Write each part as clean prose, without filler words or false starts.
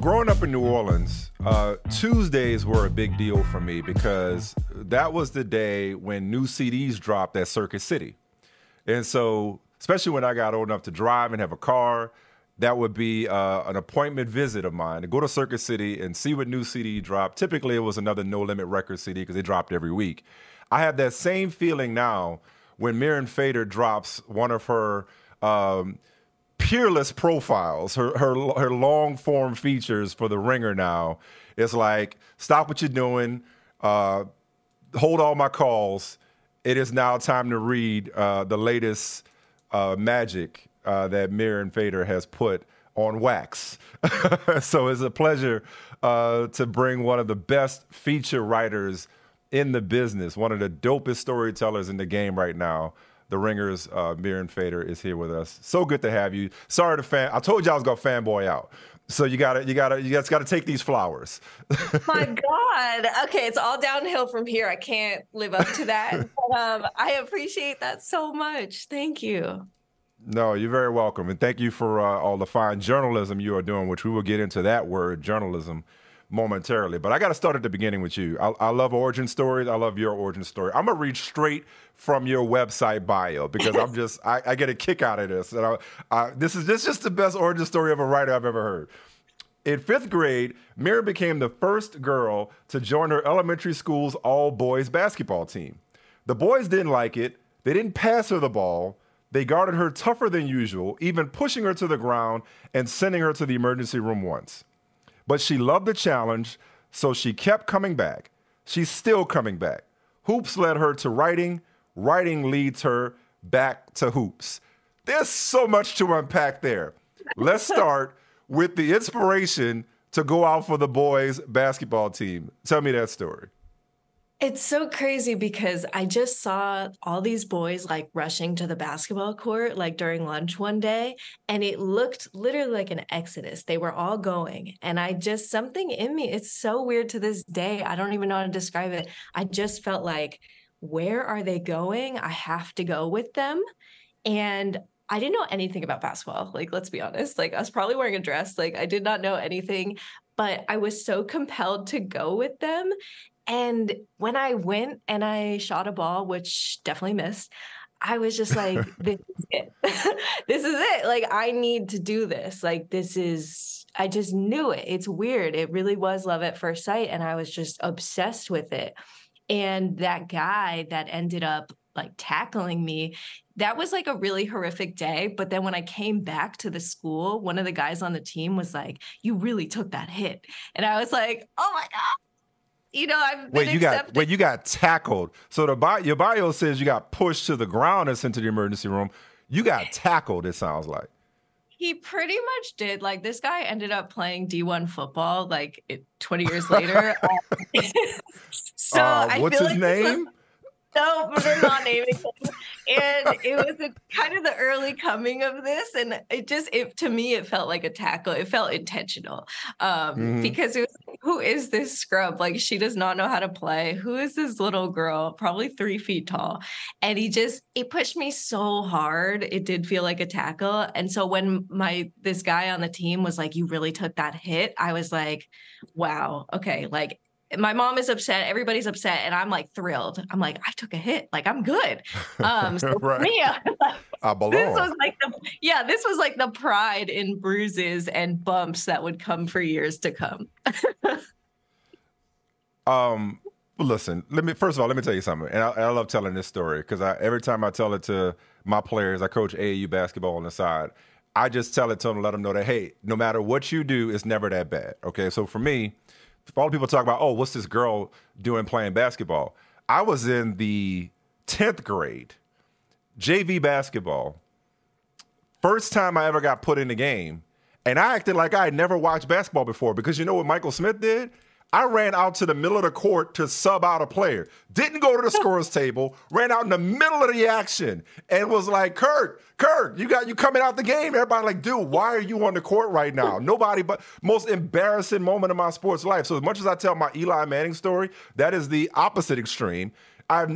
growing up in New Orleans, Tuesdays were a big deal for me because that was the day when new CDs dropped at Circuit City. And so, especially when I got old enough to drive and have a car, that would be an appointment visit of mine to go to Circuit City and see what new CD dropped. Typically, it was another No Limit record CD because they dropped every week. I have that same feeling now when Mirin Fader drops one of her peerless profiles, her long-form features for The Ringer now. It's like, stop what you're doing, hold all my calls. It is now time to read the latest magic that Mirin Fader has put on wax. So it's a pleasure to bring one of the best feature writers in the business, one of the dopest storytellers in the game right now. The Ringer's Mirin Fader is here with us. So good to have you. Sorry to fan. I told you I was gonna fanboy out. So you just gotta take these flowers. My God. Okay, it's all downhill from here. I can't live up to that. I appreciate that so much. Thank you. No, you're very welcome, and thank you for all the fine journalism you are doing, which we will get into that word, journalism, momentarily. But I got to start at the beginning with you. I love origin stories. I love your origin story. I'm going to read straight from your website bio because I'm just, I get a kick out of this. And this is just the best origin story of a writer I've ever heard. In fifth grade, Mirin became the first girl to join her elementary school's all-boys basketball team. The boys didn't like it. They didn't pass her the ball. They guarded her tougher than usual, even pushing her to the ground and sending her to the emergency room once. But she loved the challenge, so she kept coming back. She's still coming back. Hoops led her to writing. Writing leads her back to hoops. There's so much to unpack there. Let's start with the inspiration to go out for the boys' basketball team. Tell me that story. It's so crazy because I just saw all these boys like rushing to the basketball court like during lunch one day, and it looked literally like an exodus. They were all going, and I just, something in me, it's so weird to this day. I don't even know how to describe it. I just felt like, where are they going? I have to go with them. And I didn't know anything about basketball. Like, let's be honest, like I was probably wearing a dress. Like I did not know anything, but I was so compelled to go with them. And when I went and I shot a ball, which definitely missed, I was just like, this is it. This is it. Like, I need to do this. Like, this is, I just knew it. It's weird. It really was love at first sight. And I was just obsessed with it. And that guy that ended up like tackling me, that was like a really horrific day. But then when I came back to the school, one of the guys on the team was like, you really took that hit. And I was like, oh my God. You know, I've been accepted. Wait, you got tackled. So your bio says you got pushed to the ground and sent to the emergency room. You got tackled, it sounds like. He pretty much did. Like, this guy ended up playing D1 football, like, 20 years later. So what's his name? No, we're not naming him. And it was kind of the early coming of this. And it to me, it felt like a tackle. It felt intentional because it was like, who is this scrub? Like, she does not know how to play. Who is this little girl? Probably 3 feet tall. And he pushed me so hard. It did feel like a tackle. And so when this guy on the team was like, you really took that hit, I was like, wow. Okay. Like, my mom is upset. Everybody's upset. And I'm like thrilled. I'm like, I took a hit. Like, I'm good. So right. Me, I belong. This was like the pride in bruises and bumps that would come for years to come. Listen, let me tell you something. And I love telling this story because every time I tell it to my players, I coach AAU basketball on the side. I just tell it to them to let them know that, hey, no matter what you do, it's never that bad. Okay. So for me, all the people talk about, oh, what's this girl doing playing basketball? I was in the 10th grade, JV basketball, first time I ever got put in the game, and I acted like I had never watched basketball before because you know what Michael Smith did? I ran out to the middle of the court to sub out a player, didn't go to the scorer's table, ran out in the middle of the action, and was like, Kirk, you coming out the game. Everybody like, dude, why are you on the court right now? Nobody, but most embarrassing moment of my sports life. So as much as I tell my Eli Manning story, that is the opposite extreme. My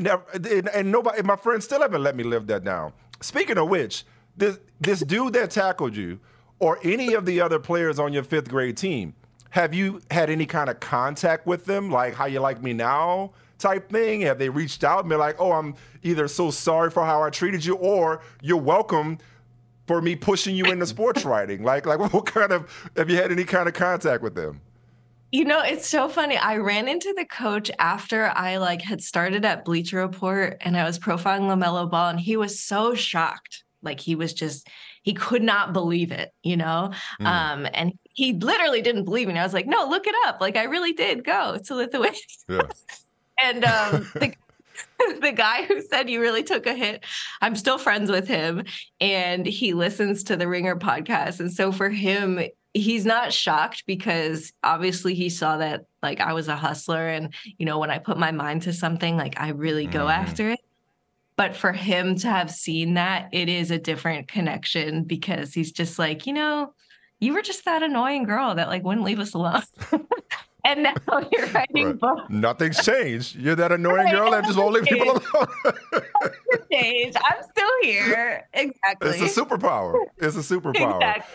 friends still haven't let me live that down. Speaking of which, this dude that tackled you or any of the other players on your fifth grade team, Have you had any kind of contact with them, like how you like me now type thing? Have they reached out and been like, oh, I'm either so sorry for how I treated you, or you're welcome for me pushing you into sports writing? Like what kind of, have you had any kind of contact with them? You know, it's so funny. I ran into the coach after I had started at Bleacher Report, and I was profiling LaMelo Ball, and he was so shocked. Like, he was just, he could not believe it, you know? And he literally didn't believe me. I was like, no, look it up. Like, I really did go to Lithuania. Yeah. And the guy who said you really took a hit, I'm still friends with him, and he listens to the Ringer podcast. And so for him, he's not shocked, because obviously he saw that I was a hustler, and, you know, when I put my mind to something, I really go after it. But for him to have seen that, it is a different connection, because he's just like, you know, you were just that annoying girl that wouldn't leave us alone. And now you're writing books. Nothing's changed. You're that annoying girl that just won't leave people alone. I'm still here. Exactly. It's a superpower. It's a superpower. Exactly.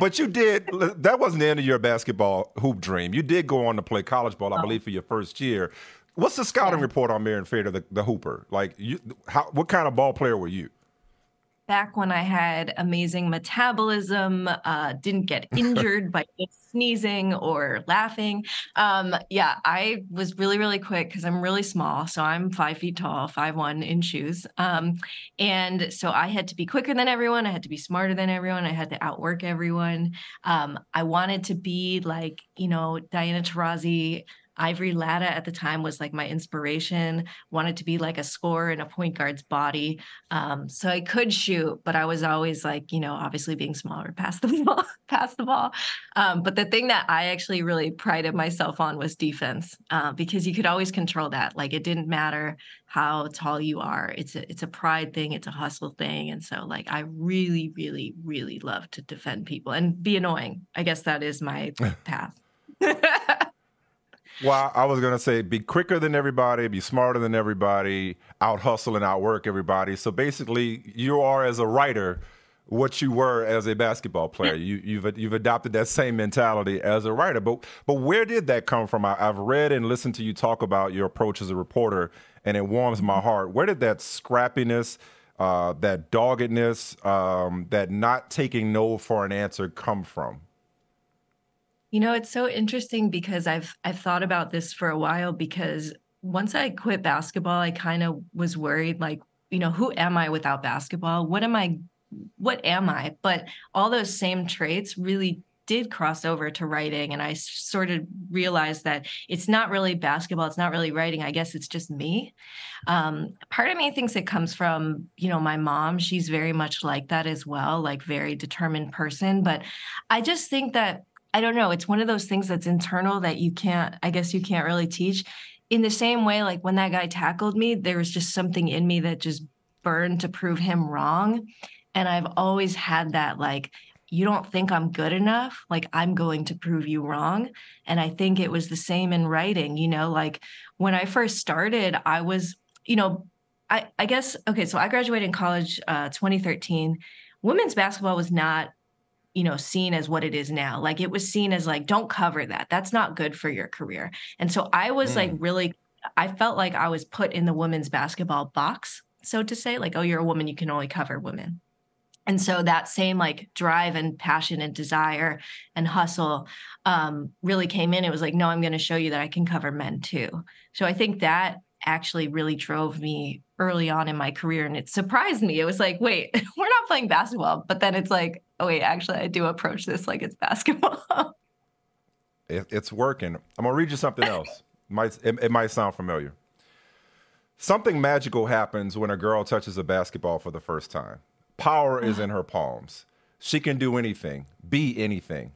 But you did. That wasn't the end of your basketball hoop dream. You did go on to play college ball, I believe, for your first year. What's the scouting report on Mirin Fader, the hooper? What kind of ball player were you? Back when I had amazing metabolism, didn't get injured by sneezing or laughing. Yeah, I was really, really quick, because I'm really small. So I'm 5 feet tall, 5'1" in shoes. And so I had to be quicker than everyone. I had to be smarter than everyone. I had to outwork everyone. I wanted to be like, you know, Diana Taurasi. Ivory Latta at the time was my inspiration. Wanted to be a scorer in a point guard's body. So I could shoot, but I was always you know, obviously being smaller, pass the ball. But the thing that I actually really prided myself on was defense, because you could always control that. It didn't matter how tall you are. It's a pride thing. It's a hustle thing. And so I really, really, really love to defend people and be annoying. I guess that is my path. Well, I was going to say, be quicker than everybody, be smarter than everybody, out-hustle and outwork everybody. So basically, you are, as a writer, what you were as a basketball player. You've adopted that same mentality as a writer. But where did that come from? I've read and listened to you talk about your approach as a reporter, and it warms my heart. Where did that scrappiness, that doggedness, that not taking no for an answer come from? You know, it's so interesting, because I've thought about this for a while, because once I quit basketball, I kind of was worried, you know, who am I without basketball? What am I? But all those same traits really did cross over to writing. And I sort of realized that it's not really basketball. It's not really writing. I guess it's just me. Part of me thinks it comes from, you know, my mom. She's very much like that as well, very determined person. But I just think that, I don't know, it's one of those things that's internal that you can't, I guess you can't really teach. In the same way, when that guy tackled me, there was just something in me that just burned to prove him wrong. And I've always had that, you don't think I'm good enough, I'm going to prove you wrong. And I think it was the same in writing, you know, when I first started, I was, you know, I guess, okay, so I graduated in college, 2013. Women's basketball was not, you know, seen as what it is now. It was seen as don't cover that. That's not good for your career. And so I was really, I felt like I was put in the women's basketball box, so to say, oh, you're a woman, you can only cover women. And so that same drive and passion and desire and hustle really came in. It was no, I'm going to show you that I can cover men too. So I think that actually really drove me early on in my career. And it surprised me. It was wait, we're not playing basketball. But then it's oh, wait, actually, I do approach this it's basketball. It's working. I'm going to read you something else. It might sound familiar. Something magical happens when a girl touches a basketball for the first time. Power is in her palms. She can do anything, be anything.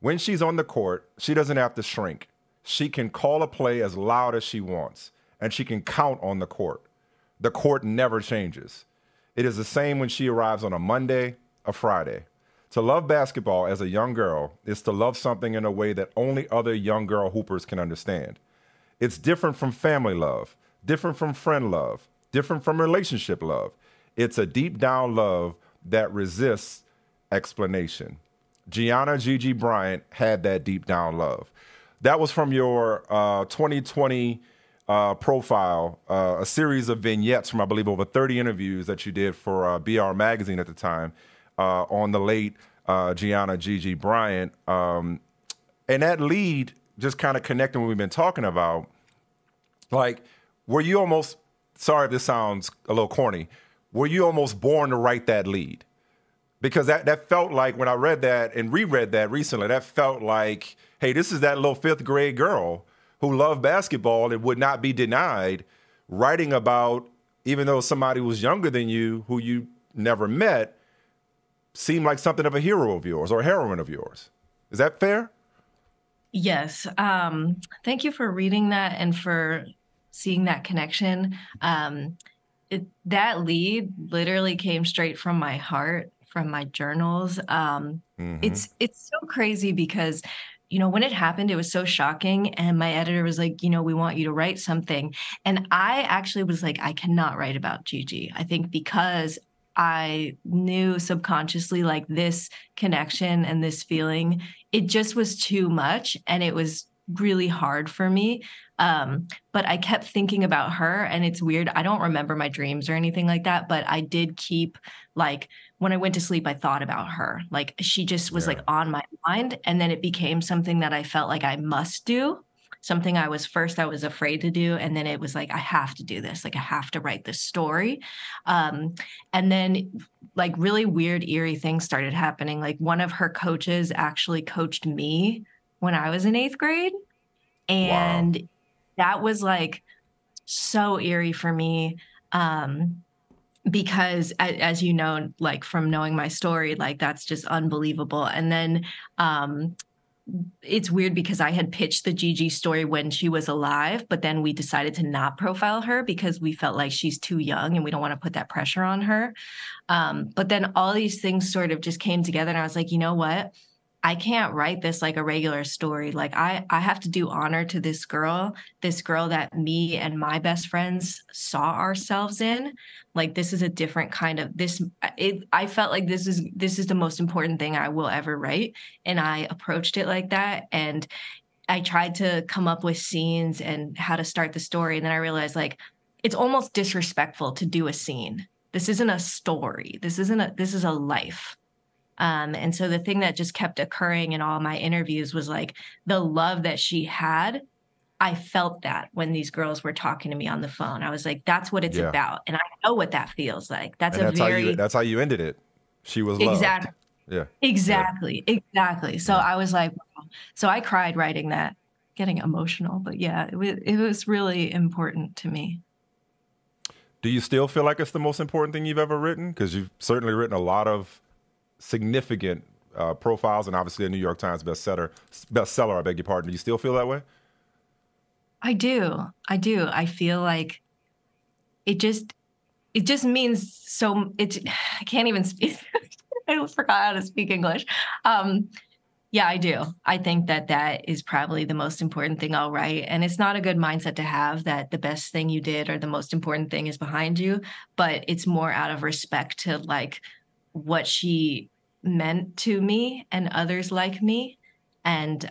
When she's on the court, she doesn't have to shrink. She can call a play as loud as she wants, and she can count on the court. The court never changes. It is the same when she arrives on a Monday, a Friday. To love basketball as a young girl is to love something in a way that only other young girl hoopers can understand. It's different from family love, different from friend love, different from relationship love. It's a deep down love that resists explanation. Gianna Gigi Bryant had that deep down love. That was from your 2020 profile, a series of vignettes from, I believe, over 30 interviews that you did for BR Magazine at the time on the late Gianna Gigi Bryant. And that lead, just kind of connecting what we've been talking about, like, were you almost, sorry if this sounds a little corny, were you almost born to write that lead? Because that felt like, when I read that and reread that recently, that felt like, hey, this is that little fifth grade girl who loved basketball and would not be denied, writing about, even though somebody was younger than you, who you never met, seemed like something of a hero of yours or a heroine of yours. Is that fair? Yes. Thank you for reading that and for seeing that connection. That lead literally came straight from my heart, from my journals. It's so crazy because, you know, when it happened, it was so shocking. And my editor was like, you know, we want you to write something. And I actually was like, I cannot write about Gigi. I think because I knew subconsciously, like, this connection and this feeling, it just was too much. And it was really hard for me. But I kept thinking about her, and it's weird. I don't remember my dreams or anything like that, but I did keep, like, when I went to sleep, I thought about her. Like, she just was like on my mind. And then it became something that I felt like I must do, something I was afraid to do. And then it was like, I have to do this. Like, I have to write this story. And then, like, really weird, eerie things started happening. Like, one of her coaches actually coached me when I was in 8th grade. And that was, like, so eerie for me. Because as you know, like, from knowing my story, like, that's just unbelievable. And then it's weird because I had pitched the Gigi story when she was alive, but then we decided to not profile her because we felt like she's too young and we don't want to put that pressure on her. But then all these things sort of just came together, and I was like, you know what? I can't write this like a regular story. Like, I have to do honor to this girl that me and my best friends saw ourselves in. Like, this is a different kind of this. I felt like this is the most important thing I will ever write. And I approached it like that. And I tried to come up with scenes and how to start the story. And then I realized, like, it's almost disrespectful to do a scene. This isn't a story. This is a life. And so the thing that just kept occurring in all my interviews was, like, the love that she had. I felt that when these girls were talking to me on the phone, I was like, that's what it's about. And I know what that feels like. That's how you ended it. She was loved. Exactly. Yeah, exactly. Yeah. Exactly. So I was like, wow. So I cried writing that, getting emotional, but yeah, it was really important to me. Do you still feel like it's the most important thing you've ever written? 'Cause you've certainly written a lot of significant profiles, and obviously a New York Times bestseller, I beg your pardon. Do you still feel that way? I do. I feel like it just means so. I can't even speak. I forgot how to speak English. Yeah, I do. I think that is probably the most important thing I'll write. And it's not a good mindset to have that the best thing you did or the most important thing is behind you, but it's more out of respect to, like, what she meant to me and others like me. And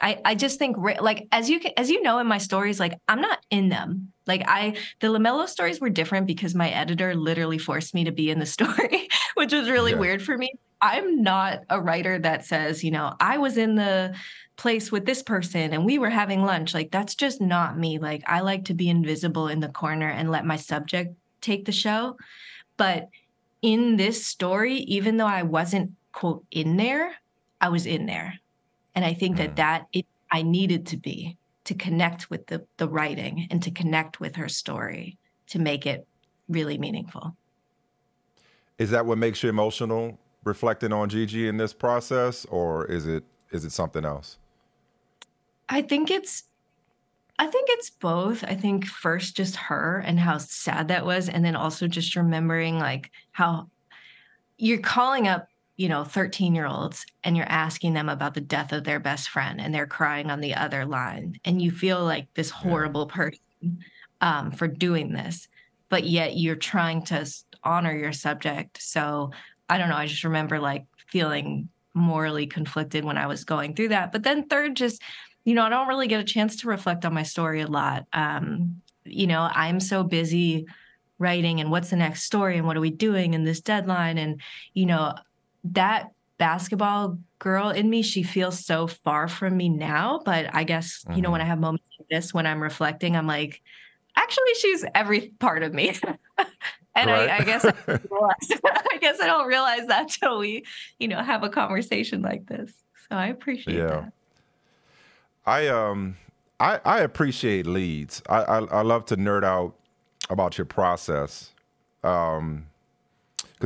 I just think, like, as you know, in my stories, like, I'm not in them. Like, the LaMelo stories were different because my editor literally forced me to be in the story, which was really weird for me. I'm not a writer that says, you know, I was in the place with this person and we were having lunch. Like, that's just not me. Like, I like to be invisible in the corner and let my subject take the show. But in this story, even though I wasn't, quote, in there, I was in there. And I think that I needed to be, to connect with the writing and to connect with her story to make it really meaningful. Is that what makes you emotional, reflecting on Gigi in this process, or is it something else? I think it's both. I think first just her and how sad that was. And then also just remembering, like, how you're calling up, you know, 13-year-olds and you're asking them about the death of their best friend and they're crying on the other line. And you feel like this horrible person for doing this, but yet you're trying to honor your subject. So I don't know. I just remember, like, feeling morally conflicted when I was going through that. But then third, just, you know, I don't really get a chance to reflect on my story a lot. You know, I'm so busy writing and what's the next story and what are we doing and this deadline. And, you know, that basketball girl in me, she feels so far from me now. But I guess, you know, when I have moments like this, when I'm reflecting, I'm like, actually, she's every part of me. And right. I guess I don't realize that till we, you know, have a conversation like this. So I appreciate that. I appreciate leads. I love to nerd out about your process. Because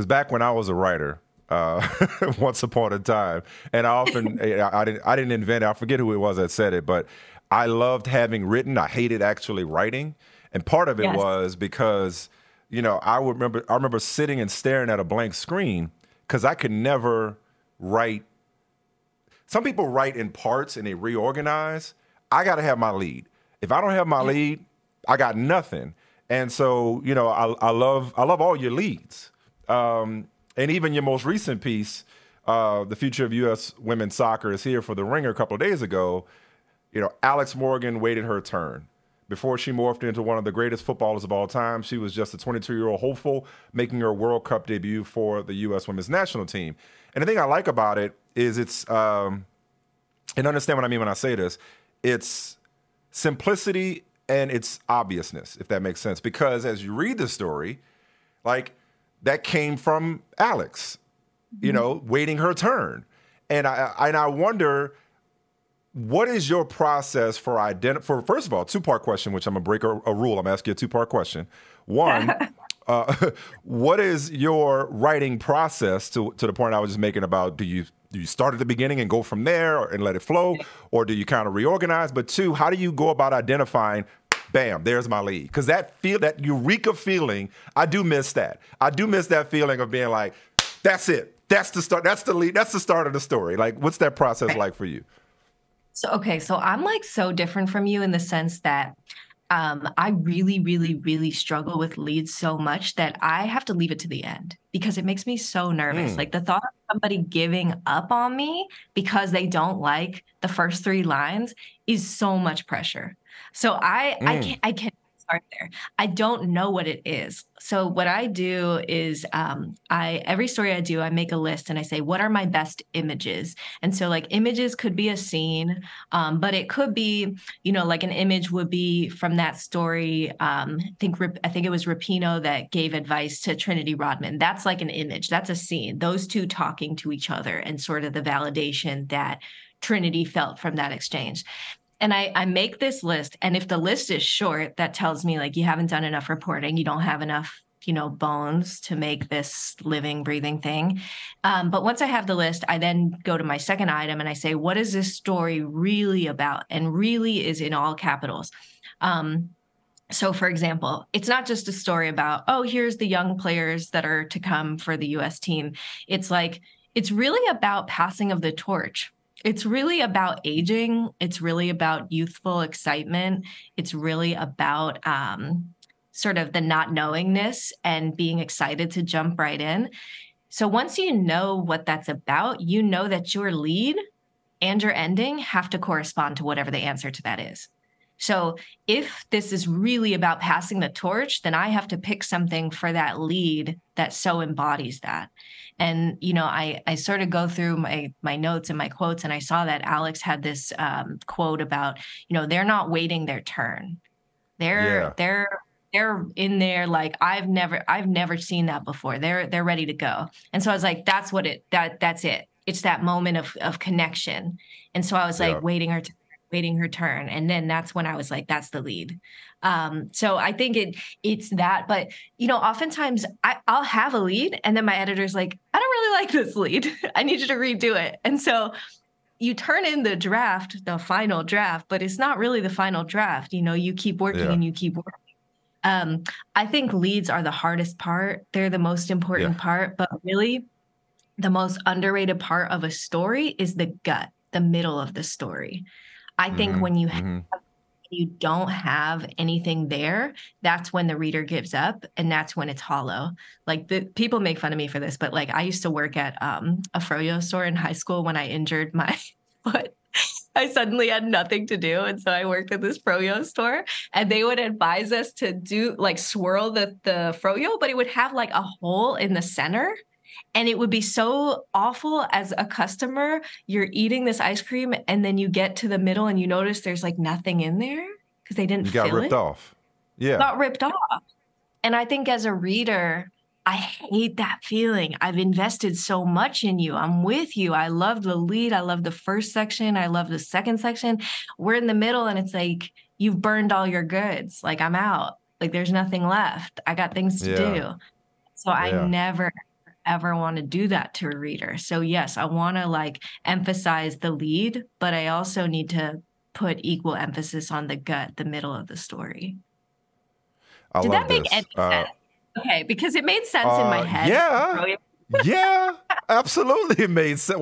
back when I was a writer, once upon a time, and I often I didn't invent it. I forget who it was that said it, but I loved having written. I hated actually writing, and part of it was because, you know, I remember sitting and staring at a blank screen because I could never write. Some people write in parts and they reorganize. I got to have my lead. If I don't have my lead, I got nothing. And so, you know, I love all your leads. And even your most recent piece, The Future of U.S. Women's Soccer Is Here, for The Ringer a couple of days ago. You know, Alex Morgan waited her turn. Before she morphed into one of the greatest footballers of all time, she was just a 22-year-old hopeful making her World Cup debut for the U.S. women's national team. And the thing I like about it is it's, and understand what I mean when I say this, it's simplicity and it's obviousness, if that makes sense. Because as you read the story, like, that came from Alex, you know, waiting her turn. And I wonder, what is your process for first of all, two-part question, which I'm going to break a rule. I'm going to ask you a two-part question. One, what is your writing process to the point I was just making about, do you start at the beginning and go from there and let it flow, or do you kind of reorganize? But two, how do you go about identifying, bam, there's my lead? Because that eureka feeling, I do miss that. I do miss that feeling of being like, that's it. That's the start. That's the lead. That's the start of the story. Like, what's that process like for you? So I'm like so different from you in the sense that I really, really, really struggle with leads so much that I have to leave it to the end because it makes me so nervous. Like the thought of somebody giving up on me because they don't like the first three lines is so much pressure. So I can't start there. I don't know what it is. So what I do is every story I do, I make a list and I say, what are my best images? And so like images could be a scene, but it could be, you know, like an image would be from that story. I think it was Rapinoe that gave advice to Trinity Rodman. That's like an image. That's a scene. Those two talking to each other and sort of the validation that Trinity felt from that exchange. And I make this list. And if the list is short, that tells me like you haven't done enough reporting. You don't have enough, you know, bones to make this living, breathing thing. But once I have the list, I then go to my second item and I say, what is this story really about? And really is in all capitals. So, for example, it's not just a story about, oh, here's the young players that are to come for the U.S. team. It's like, it's really about passing of the torch. It's really about aging. It's really about youthful excitement. It's really about sort of the not knowingness and being excited to jump right in. So once you know what that's about, you know that your lead and your ending have to correspond to whatever the answer to that is. So if this is really about passing the torch, then I have to pick something for that lead that so embodies that. And, you know, I sort of go through my notes and my quotes, and I saw that Alex had this quote about, you know, they're not waiting their turn. They're in there like, I've never seen that before. They're ready to go. And so I was like, that's it. It's that moment of connection. And so I was like waiting her turn. And then that's when I was like, that's the lead. So I think it's that, but you know, oftentimes I'll have a lead and then my editor's like, I don't really like this lead. I need you to redo it. And so you turn in the draft, the final draft, but it's not really the final draft. You know, you keep working and you keep working. I think leads are the hardest part. They're the most important part, but really the most underrated part of a story is the gut, the middle of the story. I think when you have you don't have anything there, that's when the reader gives up and that's when it's hollow. Like, the people make fun of me for this, but like, I used to work at a froyo store in high school when I injured my foot. I suddenly had nothing to do. And so I worked at this froyo store, and they would advise us to do like swirl the froyo, but it would have like a hole in the center. And it would be so awful as a customer. You're eating this ice cream and then you get to the middle and you notice there's like nothing in there because they didn't fill it. You got ripped off. Yeah. Got ripped off. And I think as a reader, I hate that feeling. I've invested so much in you. I'm with you. I love the lead. I love the first section. I love the second section. We're in the middle and it's like, you've burned all your goods. Like, I'm out. Like, there's nothing left. I got things to do. So I never ever want to do that to a reader. So yes, I want to like emphasize the lead, but I also need to put equal emphasis on the gut, the middle of the story. Did that make any sense? Okay, because it made sense in my head. Yeah, yeah, absolutely, it made sense.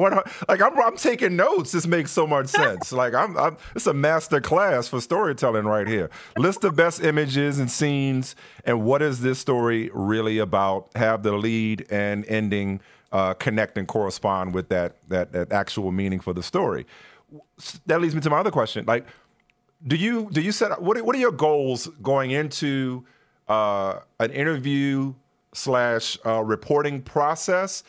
Like, I'm taking notes. This makes so much sense. Like, I'm it's a master class for storytelling right here. List the best images and scenes, and what is this story really about? Have the lead and ending connect and correspond with that actual meaning for the story. That leads me to my other question. Like, do you set up, what are your goals going into an interview / reporting process?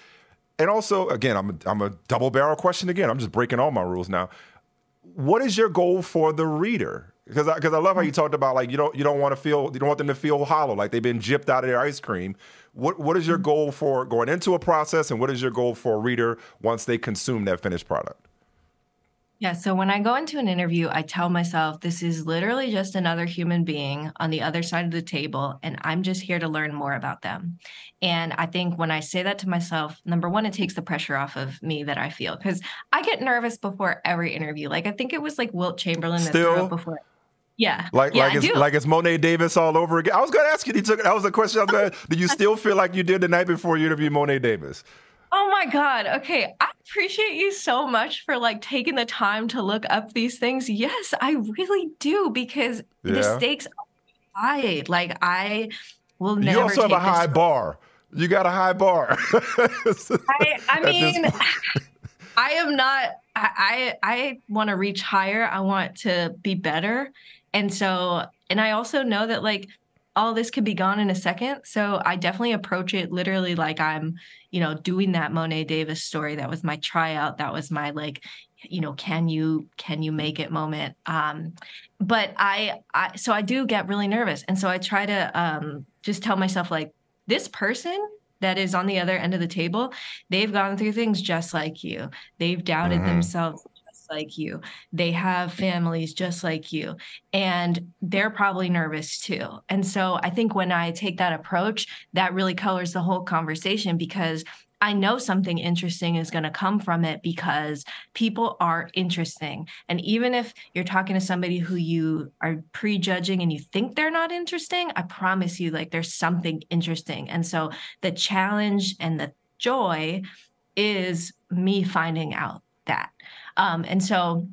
And also, again, I'm a double barrel question again. I'm just breaking all my rules now. What is your goal for the reader? Because I love how you talked about, like, you don't want them to feel hollow, like they've been gypped out of their ice cream. What is your goal for going into a process, and what is your goal for a reader once they consume that finished product? Yeah, so when I go into an interview, I tell myself this is literally just another human being on the other side of the table, and I'm just here to learn more about them. And I think when I say that to myself, number one, it takes the pressure off of me that I feel, because I get nervous before every interview. Like, I think it was like Wilt Chamberlain that threw up before. Yeah, like it's Monet Davis all over again. I was going to ask you, that was a question. I was going to, do you still feel like you did the night before you interviewed Monet Davis? Oh my God. Okay. I appreciate you so much for like taking the time to look up these things. Yes, I really do, because the stakes are high. Like, I will never. You also have a high bar. You got a high bar. I mean, I am not, I want to reach higher. I want to be better. And so, and I also know that like all this could be gone in a second. So I definitely approach it literally like I'm, doing that Monet Davis story. That was my tryout. That was my like, can you make it moment? But so I do get really nervous. And so I try to just tell myself, like, this person that is on the other end of the table, they've gone through things just like you. They've doubted themselves like you. They have families just like you, and they're probably nervous too. And so I think when I take that approach, that really colors the whole conversation, because I know something interesting is going to come from it, because people are interesting. And even if you're talking to somebody who you are prejudging and you think they're not interesting, I promise you, like, there's something interesting. And so the challenge and the joy is me finding out that. And so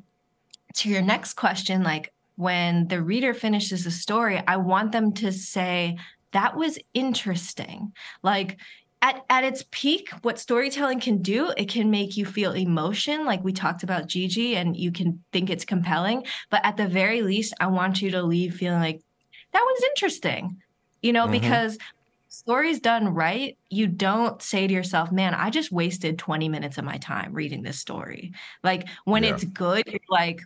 to your next question, like, when the reader finishes the story, I want them to say, that was interesting. Like, at its peak, what storytelling can do, it can make you feel emotion, like we talked about Gigi, and you can think it's compelling. But at the very least, I want you to leave feeling like, that was interesting, because stories done right, you don't say to yourself, man, I just wasted 20 minutes of my time reading this story. Like, when it's good, you're like,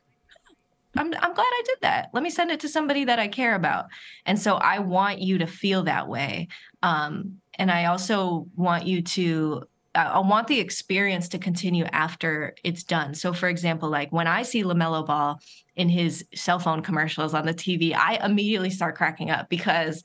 I'm glad I did that. Let me send it to somebody that I care about. And so I want you to feel that way. And I also want you to, I want the experience to continue after it's done. So for example, like, when I see LaMelo Ball in his cell phone commercials on the TV, I immediately start cracking up, because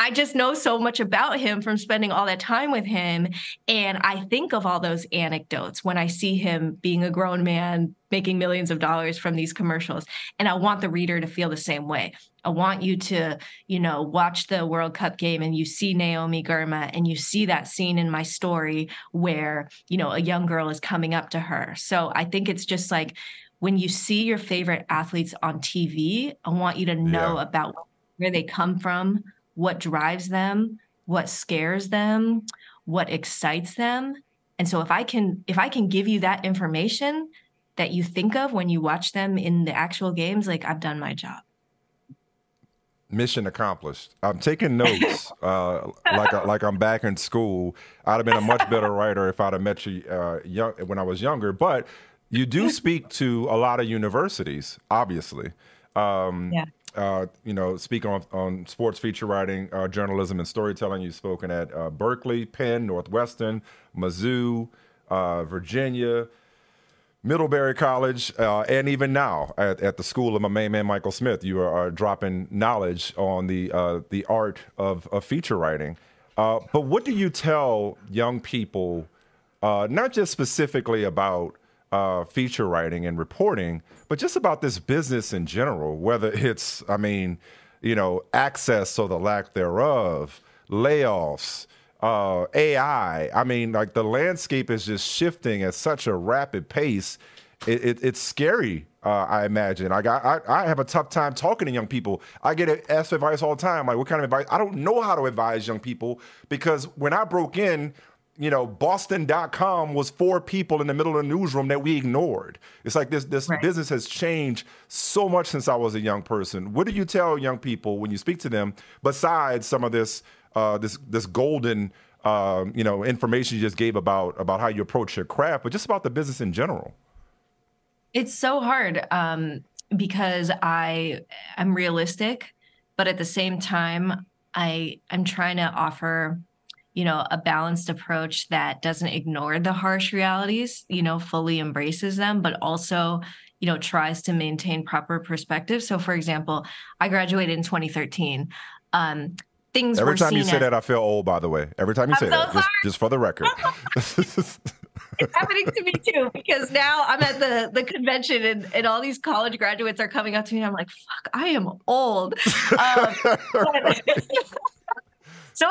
I just know so much about him from spending all that time with him. And I think of all those anecdotes when I see him being a grown man, making millions of dollars from these commercials. And I want the reader to feel the same way. I want you to, watch the World Cup game and you see Naomi Girma and you see that scene in my story where, a young girl is coming up to her. So I think it's just like, when you see your favorite athletes on TV, I want you to know about where they come from, what drives them, what scares them, what excites them. And so if I can give you that information that you think of when you watch them in the actual games, like, I've done my job. Mission accomplished. I'm taking notes like I'm back in school. I'd have been a much better writer if I'd have met you when I was younger. But you do speak to a lot of universities, obviously. You know, speak on sports feature writing, journalism, and storytelling. You've spoken at Berkeley, Penn, Northwestern, Mizzou, Virginia, Middlebury College, and even now at the school of my main man, Michael Smith. You are dropping knowledge on the art of feature writing. But what do you tell young people, not just specifically about feature writing and reporting, but just about this business in general, whether it's, I mean, you know, access or the lack thereof, layoffs, AI. I mean, like, the landscape is just shifting at such a rapid pace. It's scary, I imagine. Like, I have a tough time talking to young people. I get asked for advice all the time. Like, what kind of advice? I don't know how to advise young people, because when I broke in, you know, Boston.com was 4 people in the middle of the newsroom that we ignored. It's like this right. Business has changed so much since I was a young person. What do you tell young people when you speak to them, besides some of this this golden you know, information you just gave about how you approach your craft, but just about the business in general? It's so hard because I'm realistic, but at the same time, I'm trying to offer, you know, a balanced approach that doesn't ignore the harsh realities, you know, fully embraces them, but also, you know, tries to maintain proper perspective. So, for example, I graduated in 2013. Things every were time seen you say as, that, I feel old, by the way. Every time you I'm say so that, just for the record. It's happening to me too, because now I'm at the convention and all these college graduates are coming up to me, and I'm like, fuck, I am old. So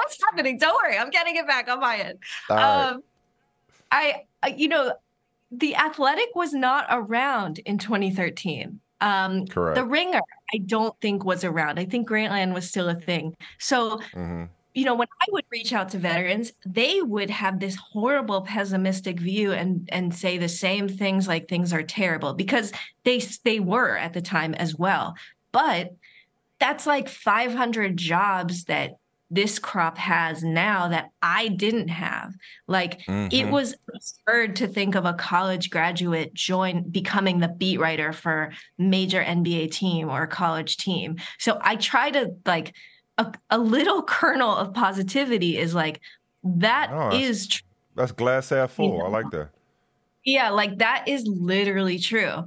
it's happening. Don't worry. I'm getting it back on my end. Right. You know, The Athletic was not around in 2013. Correct. The Ringer, I don't think, was around. I think Grantland was still a thing. So, you know, when I would reach out to veterans, they would have this horrible pessimistic view and say the same things, like things are terrible, because they were at the time as well. But that's like 500 jobs that this crop has now that I didn't have. Like, it was absurd to think of a college graduate becoming the beat writer for major NBA team or a college team. So I try to, like, a little kernel of positivity is like, that's glass half full. You know? I like that. Yeah. Like, that is literally true.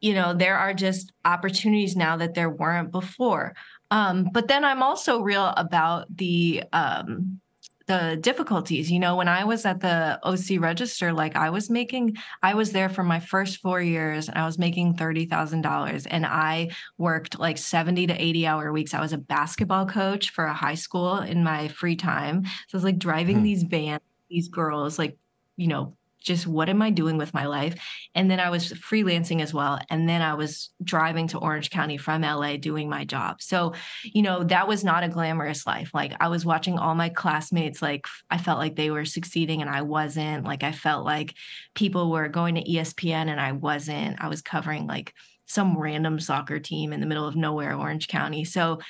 You know, there are just opportunities now that there weren't before. But then I'm also real about the difficulties. You know, when I was at the OC Register, like, I was there for my first 4 years, and I was making $30,000, and I worked like 70 to 80 hour weeks. I was a basketball coach for a high school in my free time. So I was like driving these vans, these girls, like, you know, just what am I doing with my life? And then I was freelancing as well. And then I was driving to Orange County from LA doing my job. So, you know, that was not a glamorous life. Like, I was watching all my classmates, like, I felt like they were succeeding and I wasn't. Like, I felt like people were going to ESPN and I wasn't. I was covering like some random soccer team in the middle of nowhere, Orange County. So,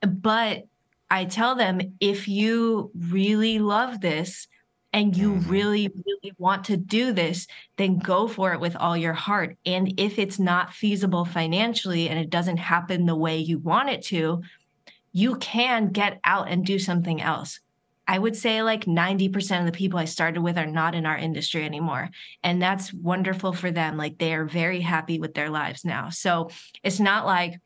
but I tell them, if you really love this, and you really, really want to do this, then go for it with all your heart. And if it's not feasible financially and it doesn't happen the way you want it to, you can get out and do something else. I would say like 90% of the people I started with are not in our industry anymore. And that's wonderful for them. Like, they are very happy with their lives now. So it's not like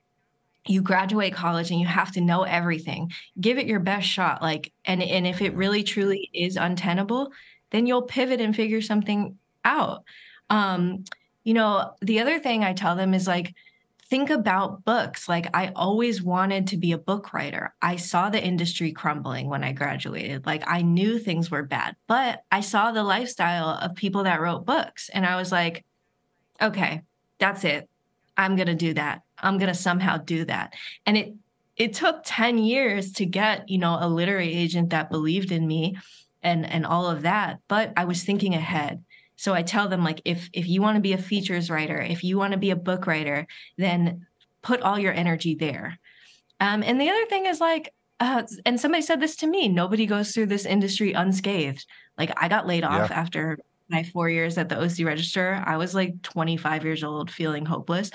you graduate college and you have to know everything. Give it your best shot. Like, and if it really truly is untenable, then you'll pivot and figure something out. You know, the other thing I tell them is like, think about books. Like, I always wanted to be a book writer. I saw the industry crumbling when I graduated. Like, I knew things were bad, but I saw the lifestyle of people that wrote books. And I was like, okay, that's it. I'm going to do that. I'm going to somehow do that. And it took 10 years to get, a literary agent that believed in me and all of that. But I was thinking ahead. So I tell them, like, if you want to be a features writer, if you want to be a book writer, then put all your energy there. And the other thing is, like, and somebody said this to me, nobody goes through this industry unscathed. Like, I got laid off after my 4 years at the OC Register. I was like 25 years old, feeling hopeless.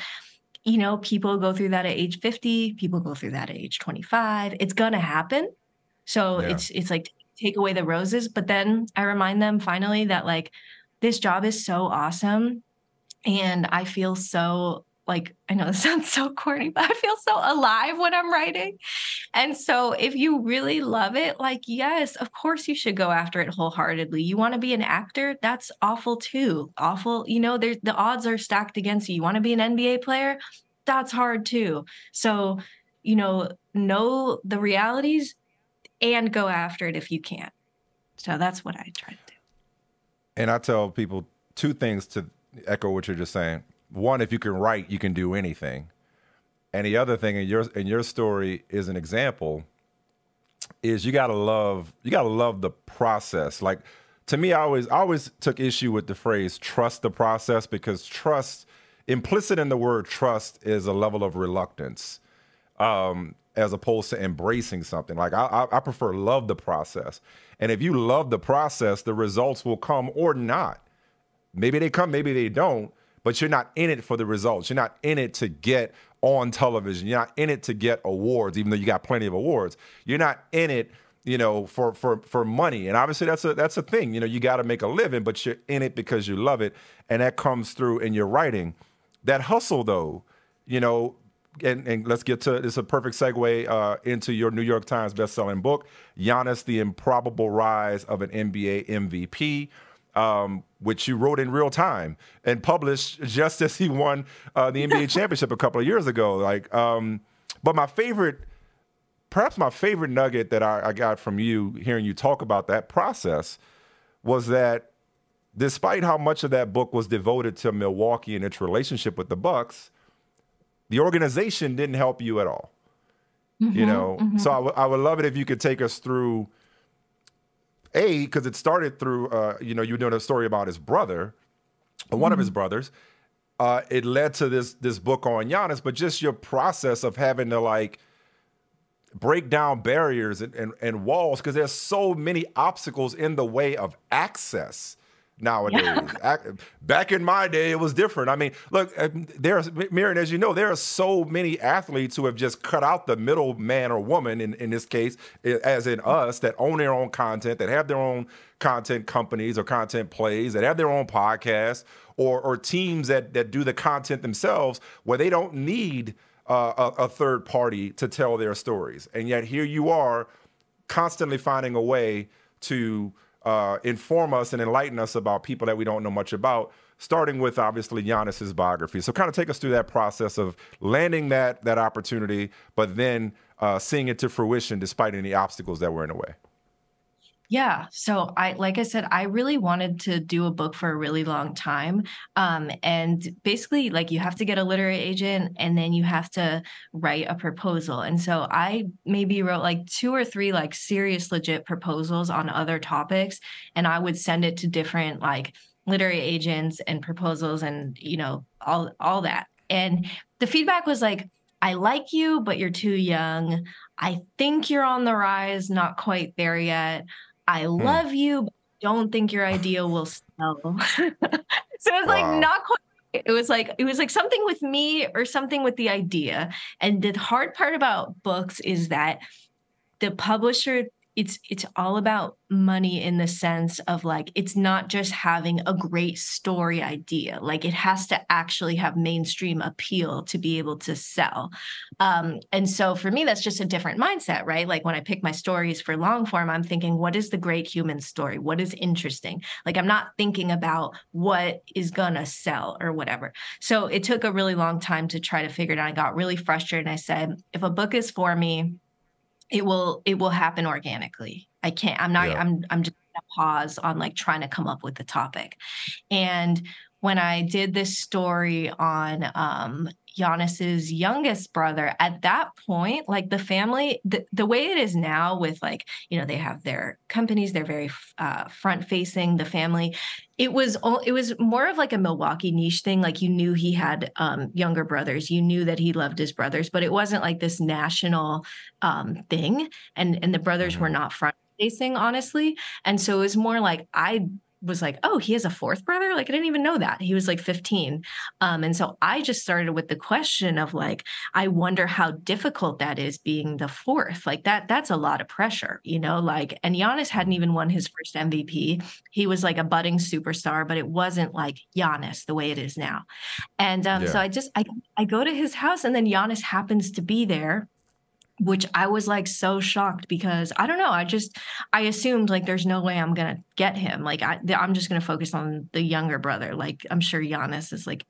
People go through that at age 50, people go through that at age 25. It's going to happen. So it's like, take away the roses. But then I remind them finally that, like, this job is so awesome. And I feel so, like, I know this sounds so corny, but I feel so alive when I'm writing. And so if you really love it, like, yes, of course you should go after it wholeheartedly. You want to be an actor? That's awful too. Awful. The odds are stacked against you. You want to be an NBA player? That's hard too. So, know the realities and go after it if you can. So that's what I try to do. And I tell people two things to echo what you're just saying. One, if you can write, you can do anything. And the other thing, in your story is an example, is you gotta love the process. Like, to me, I always took issue with the phrase trust the process, because trust, implicit in the word trust, is a level of reluctance, as opposed to embracing something. Like, I prefer love the process. And if you love the process, the results will come or not. Maybe they come, maybe they don't. But you're not in it for the results. You're not in it to get on television. You're not in it to get awards, even though you got plenty of awards. You're not in it, for money. And obviously that's a thing. You got to make a living, but you're in it because you love it. And that comes through in your writing. That hustle, though, and let's get to, it's a perfect segue into your New York Times bestselling book, Giannis, The Improbable Rise of an NBA MVP. Which you wrote in real time and published just as he won the NBA championship a couple of years ago. Like, but perhaps my favorite nugget that I got from you, hearing you talk about that process, was that despite how much of that book was devoted to Milwaukee and its relationship with the Bucks, the organization didn't help you at all. Mm-hmm, mm-hmm. So I would love it if you could take us through. A, because it started through, you were doing a story about his brother, one of his brothers. It led to this book on Giannis, but just your process of having to, like, break down barriers and walls, because there's so many obstacles in the way of access nowadays. Yeah. Back in my day, it was different. I mean, look, there's, Mirin, as you know, there are so many athletes who have just cut out the middle man or woman, in this case, as in us, that own their own content, that have their own content companies or content plays, that have their own podcasts, or teams that do the content themselves, where they don't need a third party to tell their stories. And yet here you are, constantly finding a way to inform us and enlighten us about people that we don't know much about, starting with, obviously, Giannis's biography. So kind of take us through that process of landing that opportunity, but then seeing it to fruition despite any obstacles that were in the way. Yeah. So I really wanted to do a book for a really long time. And basically, like, you have to get a literary agent and then you have to write a proposal. And so I maybe wrote like 2 or 3 like serious, legit proposals on other topics. And I would send it to different like literary agents and proposals and, all that. And the feedback was like, I like you, but you're too young. I think you're on the rise, not quite there yet. I love you, but don't think your idea will sell. So it was like not quite. It was like something with me or something with the idea. And the hard part about books is that the publisher, it's all about money, in the sense of like, it's not just having a great story idea. Like, it has to actually have mainstream appeal to be able to sell. And so for me, that's just a different mindset, right? Like, when I pick my stories for long form, I'm thinking, what is the great human story? What is interesting? Like, I'm not thinking about what is going to sell or whatever. So it took a really long time to try to figure it out. I got really frustrated. And I said, if a book is for me, it will happen organically. I can't, I'm not, I'm just gonna pause on like trying to come up with the topic. And when I did this story on Giannis's youngest brother, at that point, like the family, the way it is now with like, you know, they have their companies, they're very front facing, the family. It was more of like a Milwaukee niche thing. Like you knew he had younger brothers, you knew that he loved his brothers, but it wasn't like this national thing. And the brothers were not front facing, honestly. And so it was more like, I was like, oh, he has a fourth brother? Like, I didn't even know that. He was like 15. And so I just started with the question of like, I wonder how difficult that is being the fourth. Like that's a lot of pressure, you know, like, and Giannis hadn't even won his first MVP. He was like a budding superstar, but it wasn't like Giannis the way it is now. And so I go to his house, and then Giannis happens to be there, which I was like so shocked because I don't know. I assumed like there's no way I'm going to get him. Like I'm just going to focus on the younger brother. Like I'm sure Giannis is like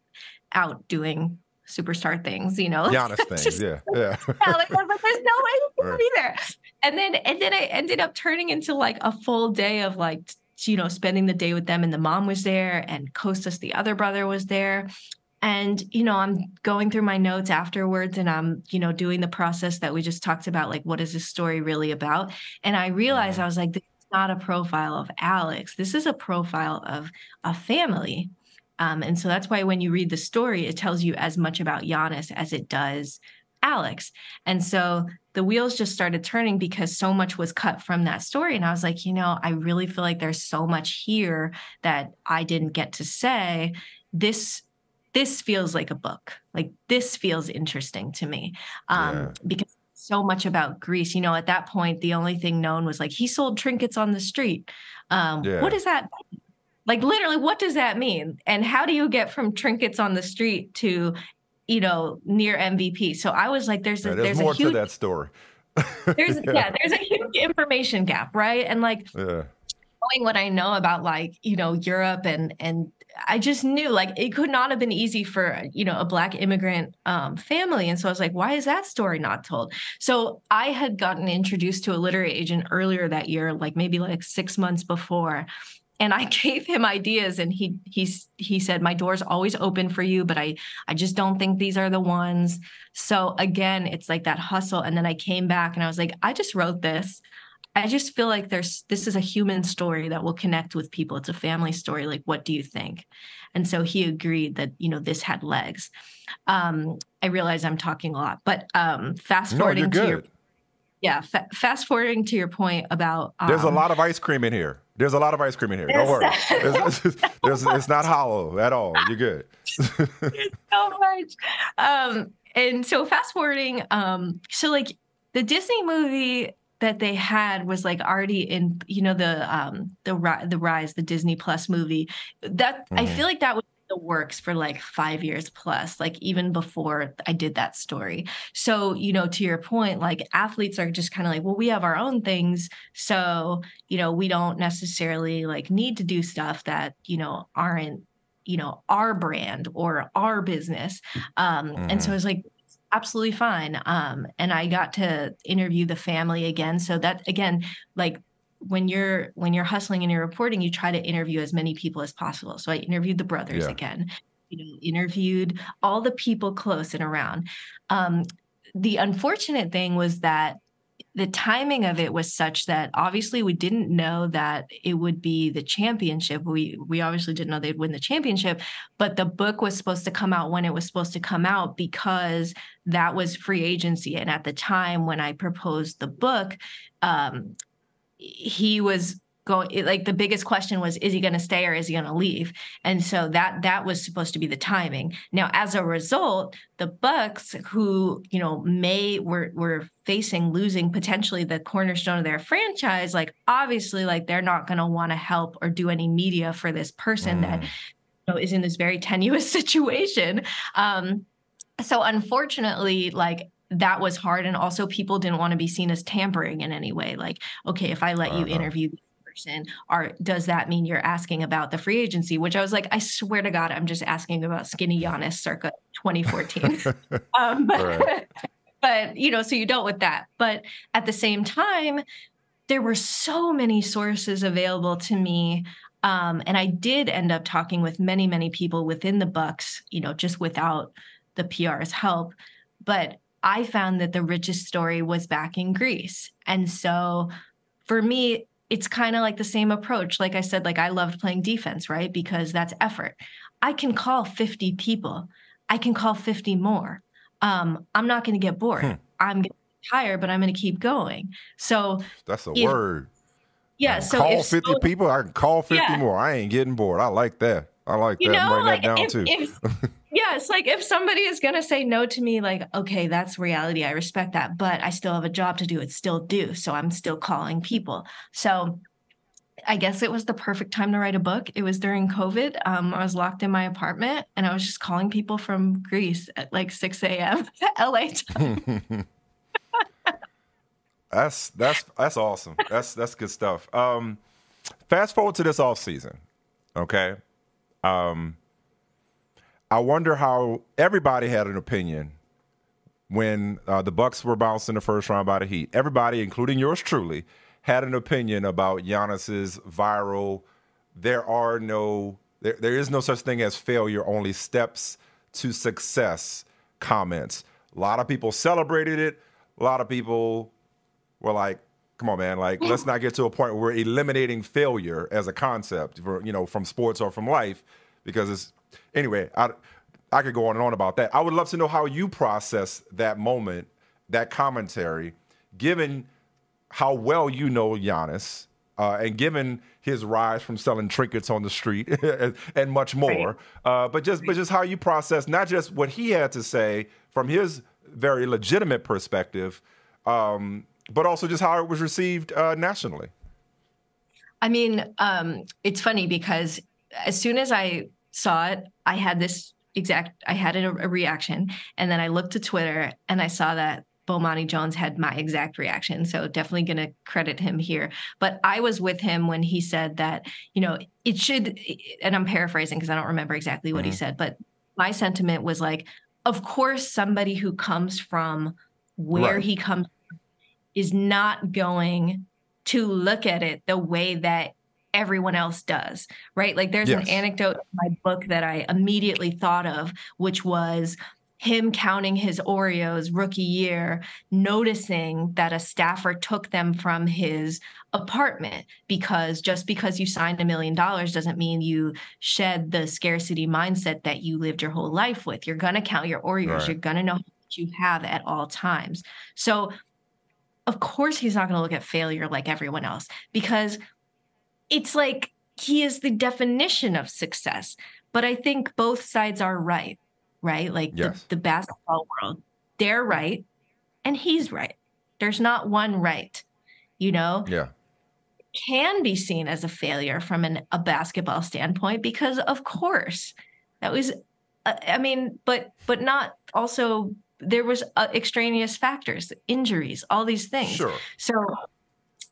out doing superstar things, you know, Giannis things. Just, yeah, like, but there's no way he's going to be there. And then I ended up turning into like a full day of like, you know, spending the day with them, and the mom was there, and Kostas, the other brother, was there. And, you know, I'm going through my notes afterwards, and I'm, you know, doing the process that we just talked about, like, what is this story really about? And I realized, I was like, this is not a profile of Alex. This is a profile of a family. And so that's why when you read the story, it tells you as much about Giannis as it does Alex. And so the wheels just started turning because so much was cut from that story. And I was like, you know, I really feel like there's so much here that I didn't get to say. This feels like a book. Like this feels interesting to me because so much about Greece, you know, at that point, the only thing known was like, he sold trinkets on the street. What does that mean? Like, literally, what does that mean? And how do you get from trinkets on the street to, you know, near MVP? So I was like, there's more to that story. There's a huge information gap. Right. And like knowing what I know about, like, you know, Europe, and I just knew like it could not have been easy for, you know, a Black immigrant family. And so I was like, why is that story not told? So I had gotten introduced to a literary agent earlier that year, like maybe like 6 months before. And I gave him ideas, and he said, my door's always open for you, but I just don't think these are the ones. So again, it's like that hustle. And then I came back and I was like, I just wrote this. I just feel like this is a human story that will connect with people. It's a family story. Like, what do you think? And so he agreed that, you know, this had legs. I realize I'm talking a lot, but fast forwarding to your point about there's a lot of ice cream in here. There's a lot of ice cream in here. Don't worry. It's not hollow at all. You're good. There's so much. And so fast forwarding. So like the Disney movie that they had was like already in, you know, the Rise, the Disney Plus movie that I feel like that was in the works for like 5 years plus, like even before I did that story. So, you know, to your point, like athletes are just kind of like, well, we have our own things. So, you know, we don't necessarily like need to do stuff that, you know, aren't, you know, our brand or our business. And so it's like, absolutely fine. And I got to interview the family again. So that again, like when you're hustling and you're reporting, you try to interview as many people as possible. So I interviewed the brothers again, you know, interviewed all the people close and around. The unfortunate thing was that the timing of it was such that obviously we didn't know that it would be the championship. We obviously didn't know they'd win the championship, but the book was supposed to come out when it was supposed to come out because that was free agency. And at the time when I proposed the book, he was going, like the biggest question was, is he going to stay or is he going to leave? And so that was supposed to be the timing. Now, as a result, the Bucks, who, you know, were facing losing potentially the cornerstone of their franchise, like obviously, like they're not going to want to help or do any media for this person that, you know, is in this very tenuous situation. So unfortunately, like, that was hard. And also people didn't want to be seen as tampering in any way. Like, okay, if I let you interview this person, does that mean you're asking about the free agency? Which I was like, I swear to God, I'm just asking about skinny Giannis circa 2014. But, you know, so you dealt with that. But at the same time, there were so many sources available to me And I did end up talking with many, many people within the Bucks, you know, just without the PR's help. But I found that the richest story was back in Greece. And so for me, it's kind of like the same approach. Like I said, like I loved playing defense, right? Because that's effort. I can call 50 people. I can call 50 more. I'm not going to get bored. I'm going to get tired, but I'm going to keep going. So that's a word. Yeah. So call 50 people. I can call 50 more. I ain't getting bored. I like that. I like that. I'm writing that down too. Yeah, it's like if somebody is going to say no to me, like, okay, that's reality. I respect that, but I still have a job to do. It's still due. So I'm still calling people. So I guess it was the perfect time to write a book. It was during COVID. I was locked in my apartment and I was just calling people from Greece at like 6 a.m. LA time. That's awesome. That's good stuff. Fast forward to this offseason. Okay. I wonder how everybody had an opinion when the Bucks were bounced in the first round by the Heat. Everybody, including yours truly, had an opinion about Giannis's viral. There is no such thing as failure, only steps to success comments. A lot of people celebrated it. A lot of people were like, come on, man, like let's not get to a point where we're eliminating failure as a concept, for, you know, from sports or from life, because it's. Anyway, I could go on and on about that. I would love to know how you process that moment, that commentary, given how well you know Giannis and given his rise from selling trinkets on the street and much more. But just how you process not just what he had to say from his very legitimate perspective, but also just how it was received nationally. I mean, it's funny because as soon as I saw it, I had a reaction. And then I looked to Twitter and I saw that Bomani Jones had my exact reaction. So definitely going to credit him here. But I was with him when he said that, you know, it should, and I'm paraphrasing because I don't remember exactly what he said, but my sentiment was like, of course, somebody who comes from where he comes from is not going to look at it the way that everyone else does, right? Like there's an anecdote in my book that I immediately thought of, which was him counting his Oreos rookie year, noticing that a staffer took them from his apartment, because just because you signed $1 million doesn't mean you shed the scarcity mindset that you lived your whole life with. You're going to count your Oreos. Right. You're going to know what you have at all times. So of course he's not going to look at failure like everyone else, because it's like he is the definition of success. But I think both sides are right? Like the basketball world, they're right and he's right. There's not one right, you know? Yeah. It can be seen as a failure from a basketball standpoint because, of course, that was, I mean, but not also, there was extraneous factors, injuries, all these things. Sure.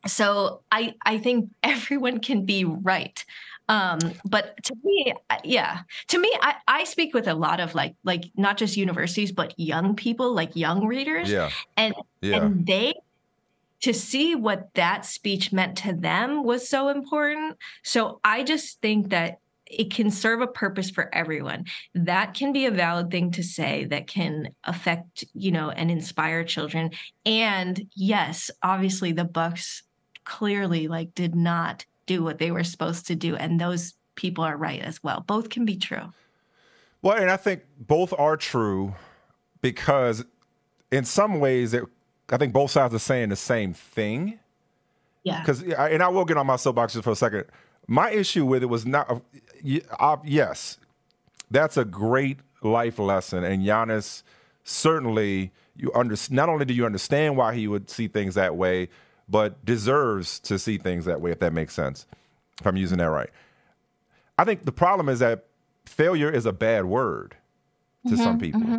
So I think everyone can be right. But to me, I speak with a lot of like not just universities, but young people, like young readers. Yeah. And they, to see what that speech meant to them was so important. So I just think that it can serve a purpose for everyone. That can be a valid thing to say that can affect, you know, and inspire children. And yes, obviously the Bucks clearly like did not do what they were supposed to do. And those people are right as well. Both can be true. Well, and I think both are true because in some ways I think both sides are saying the same thing. Yeah. And I will get on my soapbox just for a second. My issue with it was not, yes, that's a great life lesson. And Giannis, certainly, not only do you understand why he would see things that way, but deserves to see things that way, if that makes sense, if I'm using that right. I think the problem is that failure is a bad word to some people. Mm-hmm.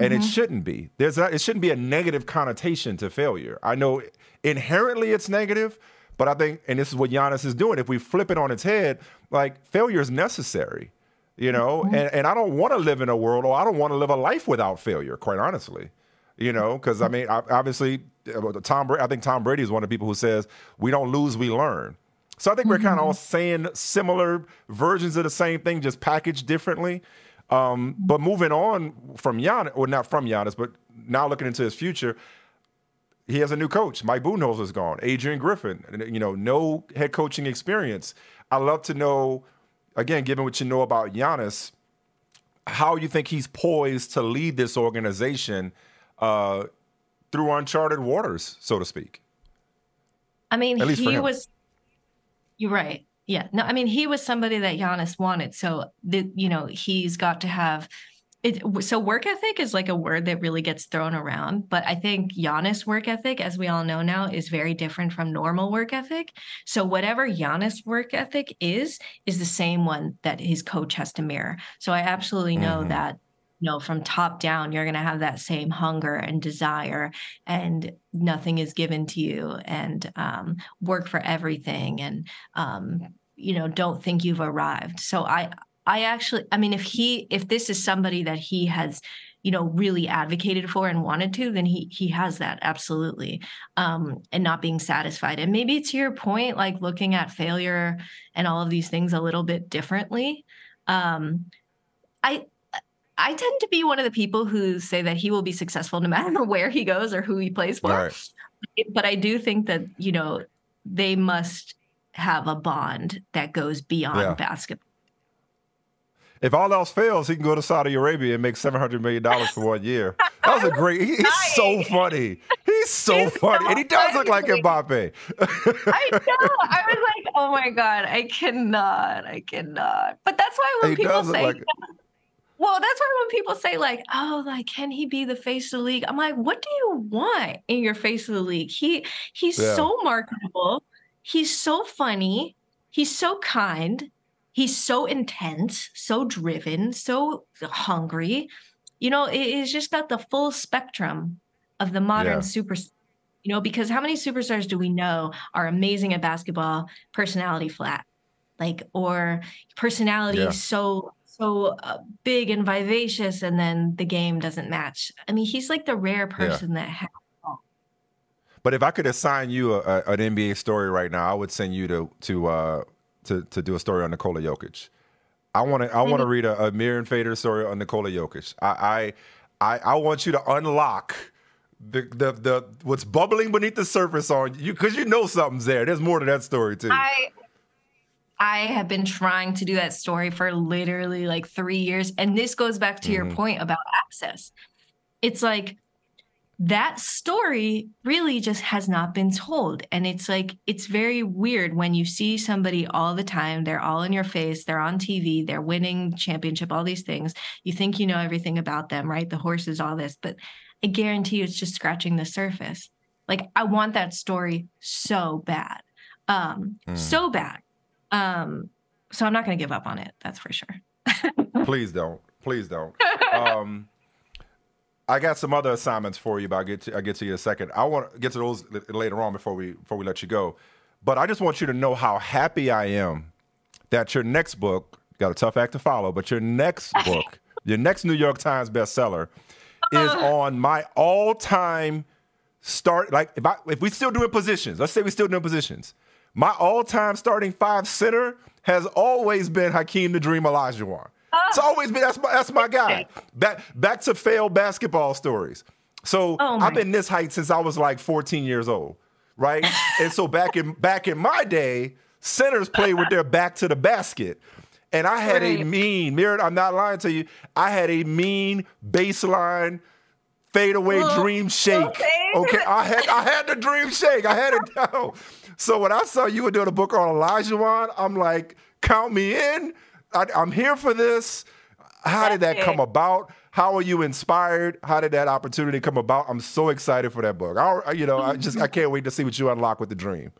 And it shouldn't be. It shouldn't be a negative connotation to failure. I know inherently it's negative, but I think, and this is what Giannis is doing, if we flip it on its head, like failure is necessary, you know? Mm-hmm. And I don't want to live in a world, or I don't want to live a life without failure, quite honestly, you know? Because, I mean, obviously, I think Tom Brady is one of the people who says, we don't lose, we learn. So I think we're kind of all saying similar versions of the same thing, just packaged differently. But moving on from Giannis, or not from Giannis, but now looking into his future, he has a new coach. Mike Budenholzer's gone. Adrian Griffin, you know, no head coaching experience. I'd love to know, again, given what you know about Giannis, how you think he's poised to lead this organization through uncharted waters, so to speak. I mean, he was... You're right. Yeah. No, I mean, he was somebody that Giannis wanted. So, you know, he's got to have it. So work ethic is like a word that really gets thrown around. But I think Giannis' work ethic, as we all know now, is very different from normal work ethic. So whatever Giannis' work ethic is the same one that his coach has to mirror. So I absolutely know that, you know, from top down, you're going to have that same hunger and desire, and nothing is given to you, and work for everything, and you know, don't think you've arrived. So I actually, I mean, if this is somebody that he has, you know, really advocated for and wanted to, then he has that absolutely, and not being satisfied. And maybe to your point, like looking at failure and all of these things a little bit differently. I tend to be one of the people who say that he will be successful no matter where he goes or who he plays for. Right. But I do think that, you know, they must have a bond that goes beyond basketball. If all else fails, he can go to Saudi Arabia and make $700 million for 1 year. That was a great... He's so funny. He's so funny. And he does look like Mbappe. I know. I was like, oh my God, I cannot. I cannot. But that's why when people say... Well, that's why when people say like, oh, like, can he be the face of the league? I'm like, what do you want in your face of the league? He's so marketable. He's so funny. He's so kind. He's so intense, so driven, so hungry. You know, it's just got the full spectrum of the modern superstar. You know, because how many superstars do we know are amazing at basketball, personality flat, like, or personality so big and vivacious, and then the game doesn't match. I mean, he's like the rare person that has it all. But if I could assign you an NBA story right now, I would send you to do a story on Nikola Jokic. I want to read a Mirin Fader story on Nikola Jokic. I want you to unlock the what's bubbling beneath the surface on you, because you know something's there. There's more to that story too. I have been trying to do that story for literally like 3 years. And this goes back to your point about access. It's like that story really just has not been told. And it's like, it's very weird when you see somebody all the time, they're all in your face, they're on TV, they're winning championship, all these things. You think you know everything about them, right? The horses, all this, but I guarantee you it's just scratching the surface. Like I want that story so bad, so bad. So I'm not going to give up on it. That's for sure. Please don't. Please don't. I got some other assignments for you, but I'll get to you in a second. I want to get to those later on before we let you go. But I just want you to know how happy I am that your next book, got a tough act to follow, but your next book, your next New York Times bestseller is on my all-time start. Like if we still doing positions, let's say we still doing positions. My all-time starting five center has always been Hakeem the Dream Olajuwon. It's always been that's my guy. Back to failed basketball stories. So I've been this height since I was like 14 years old, right? And so back in my day, centers played with their back to the basket, and I had a mean, Mirin, I'm not lying to you. I had a mean baseline fadeaway dream shake. Okay, I had the dream shake. I had it down. So when I saw you were doing a book on Olajuwon, I'm like, count me in. I'm here for this. How did that come about? How are you inspired? How did that opportunity come about? I'm so excited for that book. I can't wait to see what you unlock with the dream.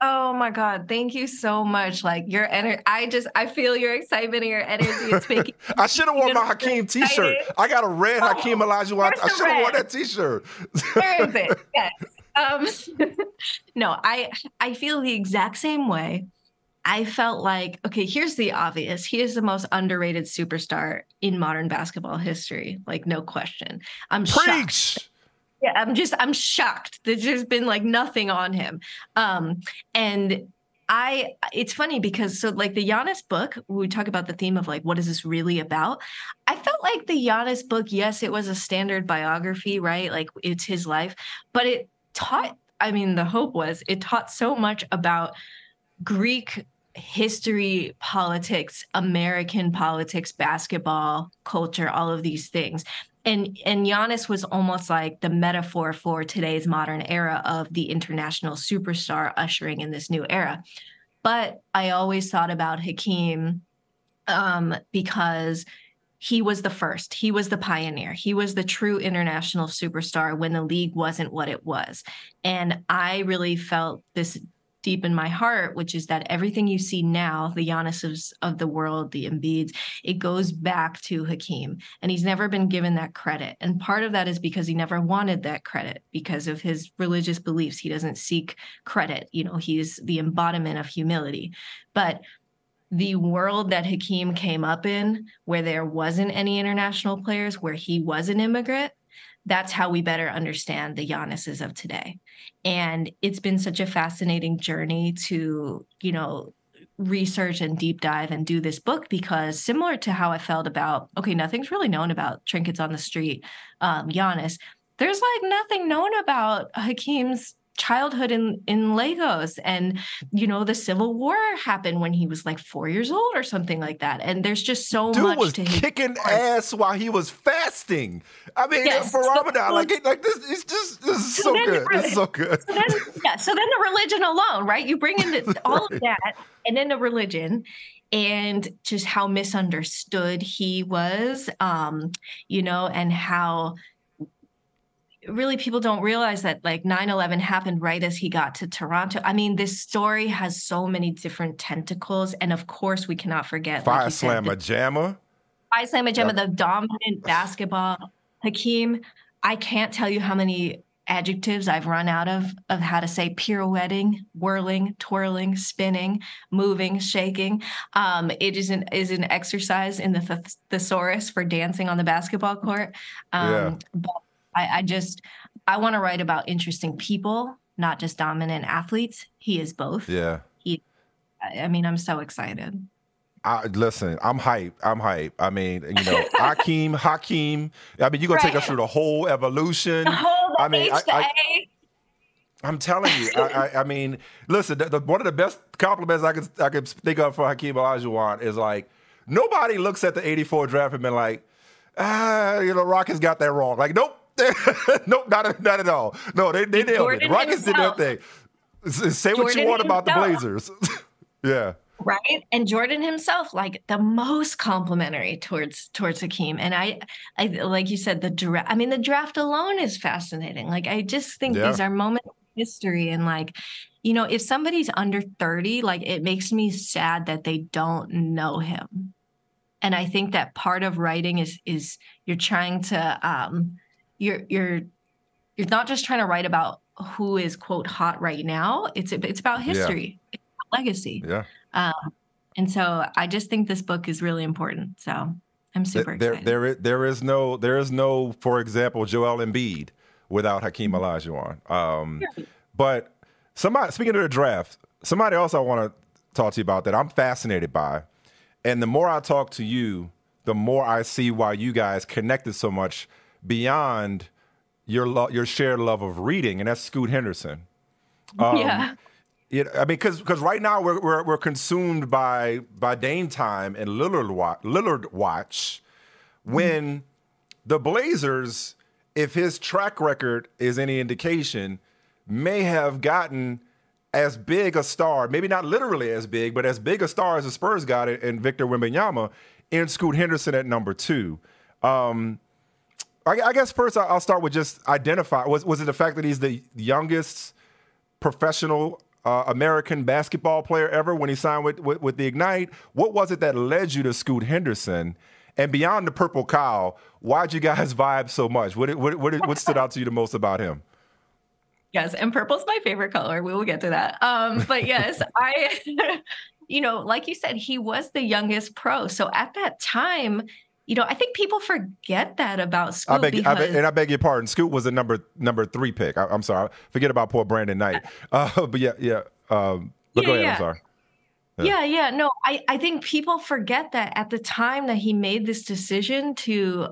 Oh my God. Thank you so much. Like your energy, I feel your excitement and your energy is making I should have worn my Hakeem t-shirt. I got a red Hakeem Olajuwon. I should have worn that t-shirt. Where is it? Yes. No, I feel the exact same way. I felt like, okay, here's the obvious. He is the most underrated superstar in modern basketball history. Like, no question. I'm shocked. Yeah, I'm shocked. There's been like nothing on him. And It's funny because the Giannis book, we talk about the theme of what is this really about? I felt like the Giannis book, yes, it was a standard biography, right? It's his life, but it taught, the hope was it taught so much about Greek history, politics, American politics, basketball, culture, all of these things. And Giannis was almost like the metaphor for today's modern era of the international superstar ushering in this new era. But I always thought about Hakeem because he was the first. He was the pioneer. He was the true international superstar when the league wasn't what it was. And I really felt this deep in my heart, which is that everything you see now, the Giannis's of the world, the Embiid's, it goes back to Hakeem. And he's never been given that credit. And part of that is because he never wanted that credit because of his religious beliefs. He doesn't seek credit. He's the embodiment of humility. But the world that Hakeem came up in, where there wasn't any international players, where he was an immigrant, that's how we better understand the Giannis's of today. And it's been such a fascinating journey to, research and deep dive and do this book, because similar to how I felt about, okay, nothing's really known about Trinkets on the Street, Giannis, there's nothing known about Hakeem's childhood in Lagos. And, the Civil War happened when he was 4 years old or something like that. And there's just so much to him. Dude was kicking ass while he was fasting. Yes. For Ramadan, this is so good. So then the religion alone, right? You bring in all of that and then the religion and just how misunderstood he was, and how really people don't realize that 9/11 happened right as he got to Toronto. This story has so many different tentacles. And of course, we cannot forget Fire Slamma Jamma, the dominant basketball. Hakeem, I can't tell you how many adjectives I've run out of how to say pirouetting, whirling, twirling, spinning, moving, shaking. It is an exercise in the thesaurus for dancing on the basketball court. But I want to write about interesting people, not just dominant athletes. He is both. Yeah. I'm so excited. Listen, I'm hype. Hakeem. You're going to take us through the whole evolution. I'm telling you. Listen, one of the best compliments I could think of for Hakeem Olajuwon is nobody looks at the 84 draft and been Rockets got that wrong. Nope. Nope, not at all. No, they nailed it. Rockets did their thing. Say what you want about the Blazers. Yeah. Right? And Jordan himself, the most complimentary towards Hakeem. And I like you said, the draft. The draft alone is fascinating. I just think these are moments in history. And if somebody's under 30, it makes me sad that they don't know him. And I think that part of writing is you're trying to you're not just trying to write about who is quote hot right now. It's about history, it's about legacy. Yeah. And so I just think this book is really important. So I'm super excited. There is no, for example, Joel Embiid without Hakeem Olajuwon. But speaking of the draft, somebody else I want to talk to you about that I'm fascinated by. And the more I talk to you, the more I see why you guys connected so much beyond your shared love of reading, and that's Scoot Henderson. Because right now we're consumed by Dame time and Lillard watch. When the Blazers, if his track record is any indication, may have gotten as big a star, maybe not literally as big, but as big a star as the Spurs got it in Victor Wembanyama, in Scoot Henderson at number 2. I guess first I'll start with just identify. Was it the fact that he's the youngest professional American basketball player ever when he signed with the Ignite? What was it that led you to Scoot Henderson? And beyond the Purple Cow, why'd you guys vibe so much? What stood out to you the most about him? Yes, and purple's my favorite color. We will get to that. But yes, I, like you said, he was the youngest pro. So at that time, I think people forget that about Scoot. I beg your pardon. Scoot was the number 3 pick. I'm sorry. Forget about poor Brandon Knight. But yeah. Go ahead. I'm sorry. No, I think people forget that at the time that he made this decision to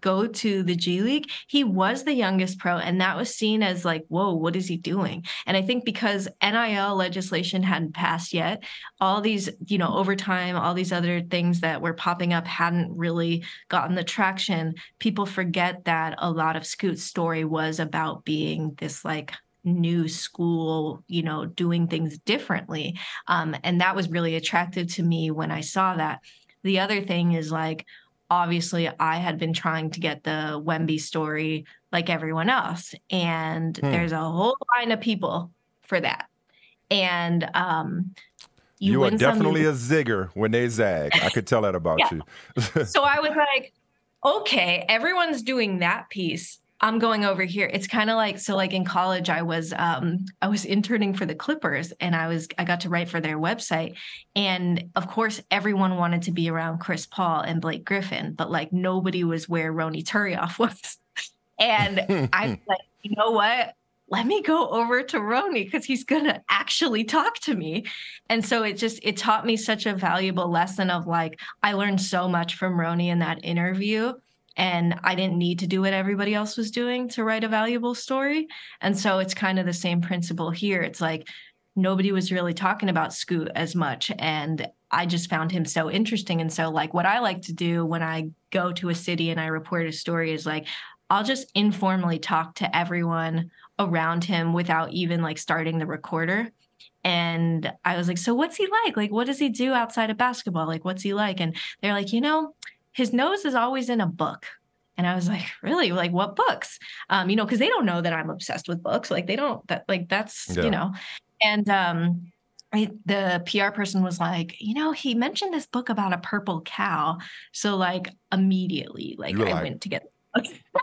go to the G League, he was the youngest pro, and that was seen as like, whoa, what is he doing? And I think because NIL legislation hadn't passed yet, all these, you know, over time, all these other things that were popping up hadn't really gotten the traction. People forget that a lot of Scoot's story was about being this like new school, you know, doing things differently. And that was really attractive to me when I saw that. The other thing is like, obviously I had been trying to get the Wemby story like everyone else. And there's a whole line of people for that. And you are definitely a zigger when they zag. I could tell that about you. So I was like, okay, everyone's doing that piece. I'm going over here. It's kind of like, so like in college, I was interning for the Clippers, and I got to write for their website. And of course, everyone wanted to be around Chris Paul and Blake Griffin, but like nobody was where Ronny Turioff was. And I was like, you know what? Let me go over to Ronny because he's going to actually talk to me. And so it taught me such a valuable lesson of like, I learned so much from Ronny in that interview. And I didn't need to do what everybody else was doing to write a valuable story. And so it's kind of the same principle here. It's like nobody was really talking about Scoot as much. And I just found him so interesting. And so like what I like to do when I go to a city and I report a story is like, I'll just informally talk to everyone around him without even like starting the recorder. And I was like, so what's he like? Like, what does he do outside of basketball? Like, what's he like? And they're like, you know, his nose is always in a book. And I was like, really? Like, what books? You know, because they don't know that I'm obsessed with books. Like, they don't, that, like, that's, you know. And the PR person was like, you know, he mentioned this book about a purple cow. So, like, immediately, like, I went to get it.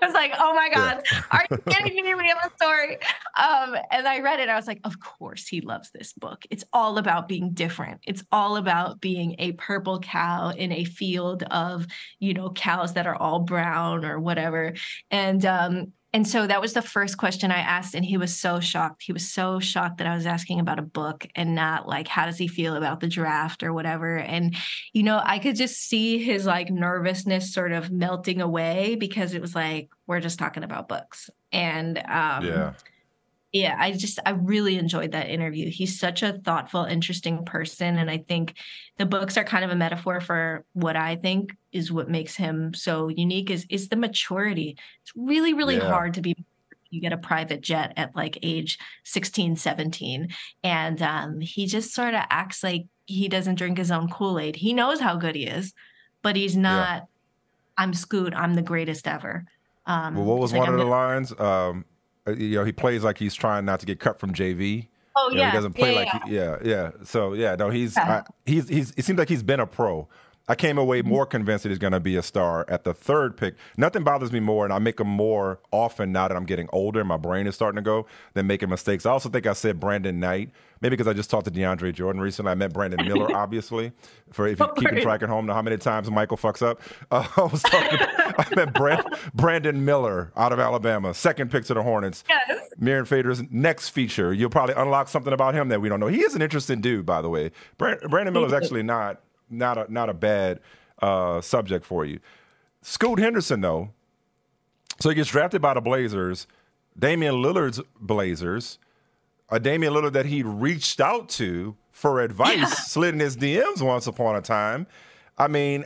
I was like, oh my God, are you kidding me? We have a story. And I read it. I was like, of course he loves this book. It's all about being different. It's all about being a purple cow in a field of, you know, cows that are all brown or whatever. And so that was the first question I asked. And he was so shocked. He was so shocked that I was asking about a book and not like, how does he feel about the draft or whatever? And, you know, I could just see his like nervousness sort of melting away because it was like, we're just talking about books. And I really enjoyed that interview. He's such a thoughtful, interesting person. And I think the books are kind of a metaphor for what I think is what makes him so unique is the maturity. It's really, really hard to be, you get a private jet at like age 16, 17. And he just sort of acts like he doesn't drink his own Kool-Aid. He knows how good he is, but he's not, I'm Scoot, I'm the greatest ever. Well, what was like, one of the lines? You know, he plays like he's trying not to get cut from JV. Oh, you know, he doesn't play So, no, he's. It seems like he's been a pro. I came away more convinced that he's going to be a star at the third pick. Nothing bothers me more, and I make them more often now that I'm getting older and my brain is starting to go, than making mistakes. I also think I said Brandon Knight, maybe because I just talked to DeAndre Jordan recently. I met Brandon Miller, obviously, for if you're keeping track at home now how many times Michael fucks up. I met Brandon Miller out of Alabama, second pick to the Hornets. Yes. Mirin Fader's next feature. You'll probably unlock something about him that we don't know. He is an interesting dude, by the way. Brandon Miller's actually not a bad subject for you. Scoot Henderson, though, so he gets drafted by the Blazers, Damian Lillard's Blazers, a Damian Lillard that he reached out to for advice, slid in his DMs once upon a time. I mean,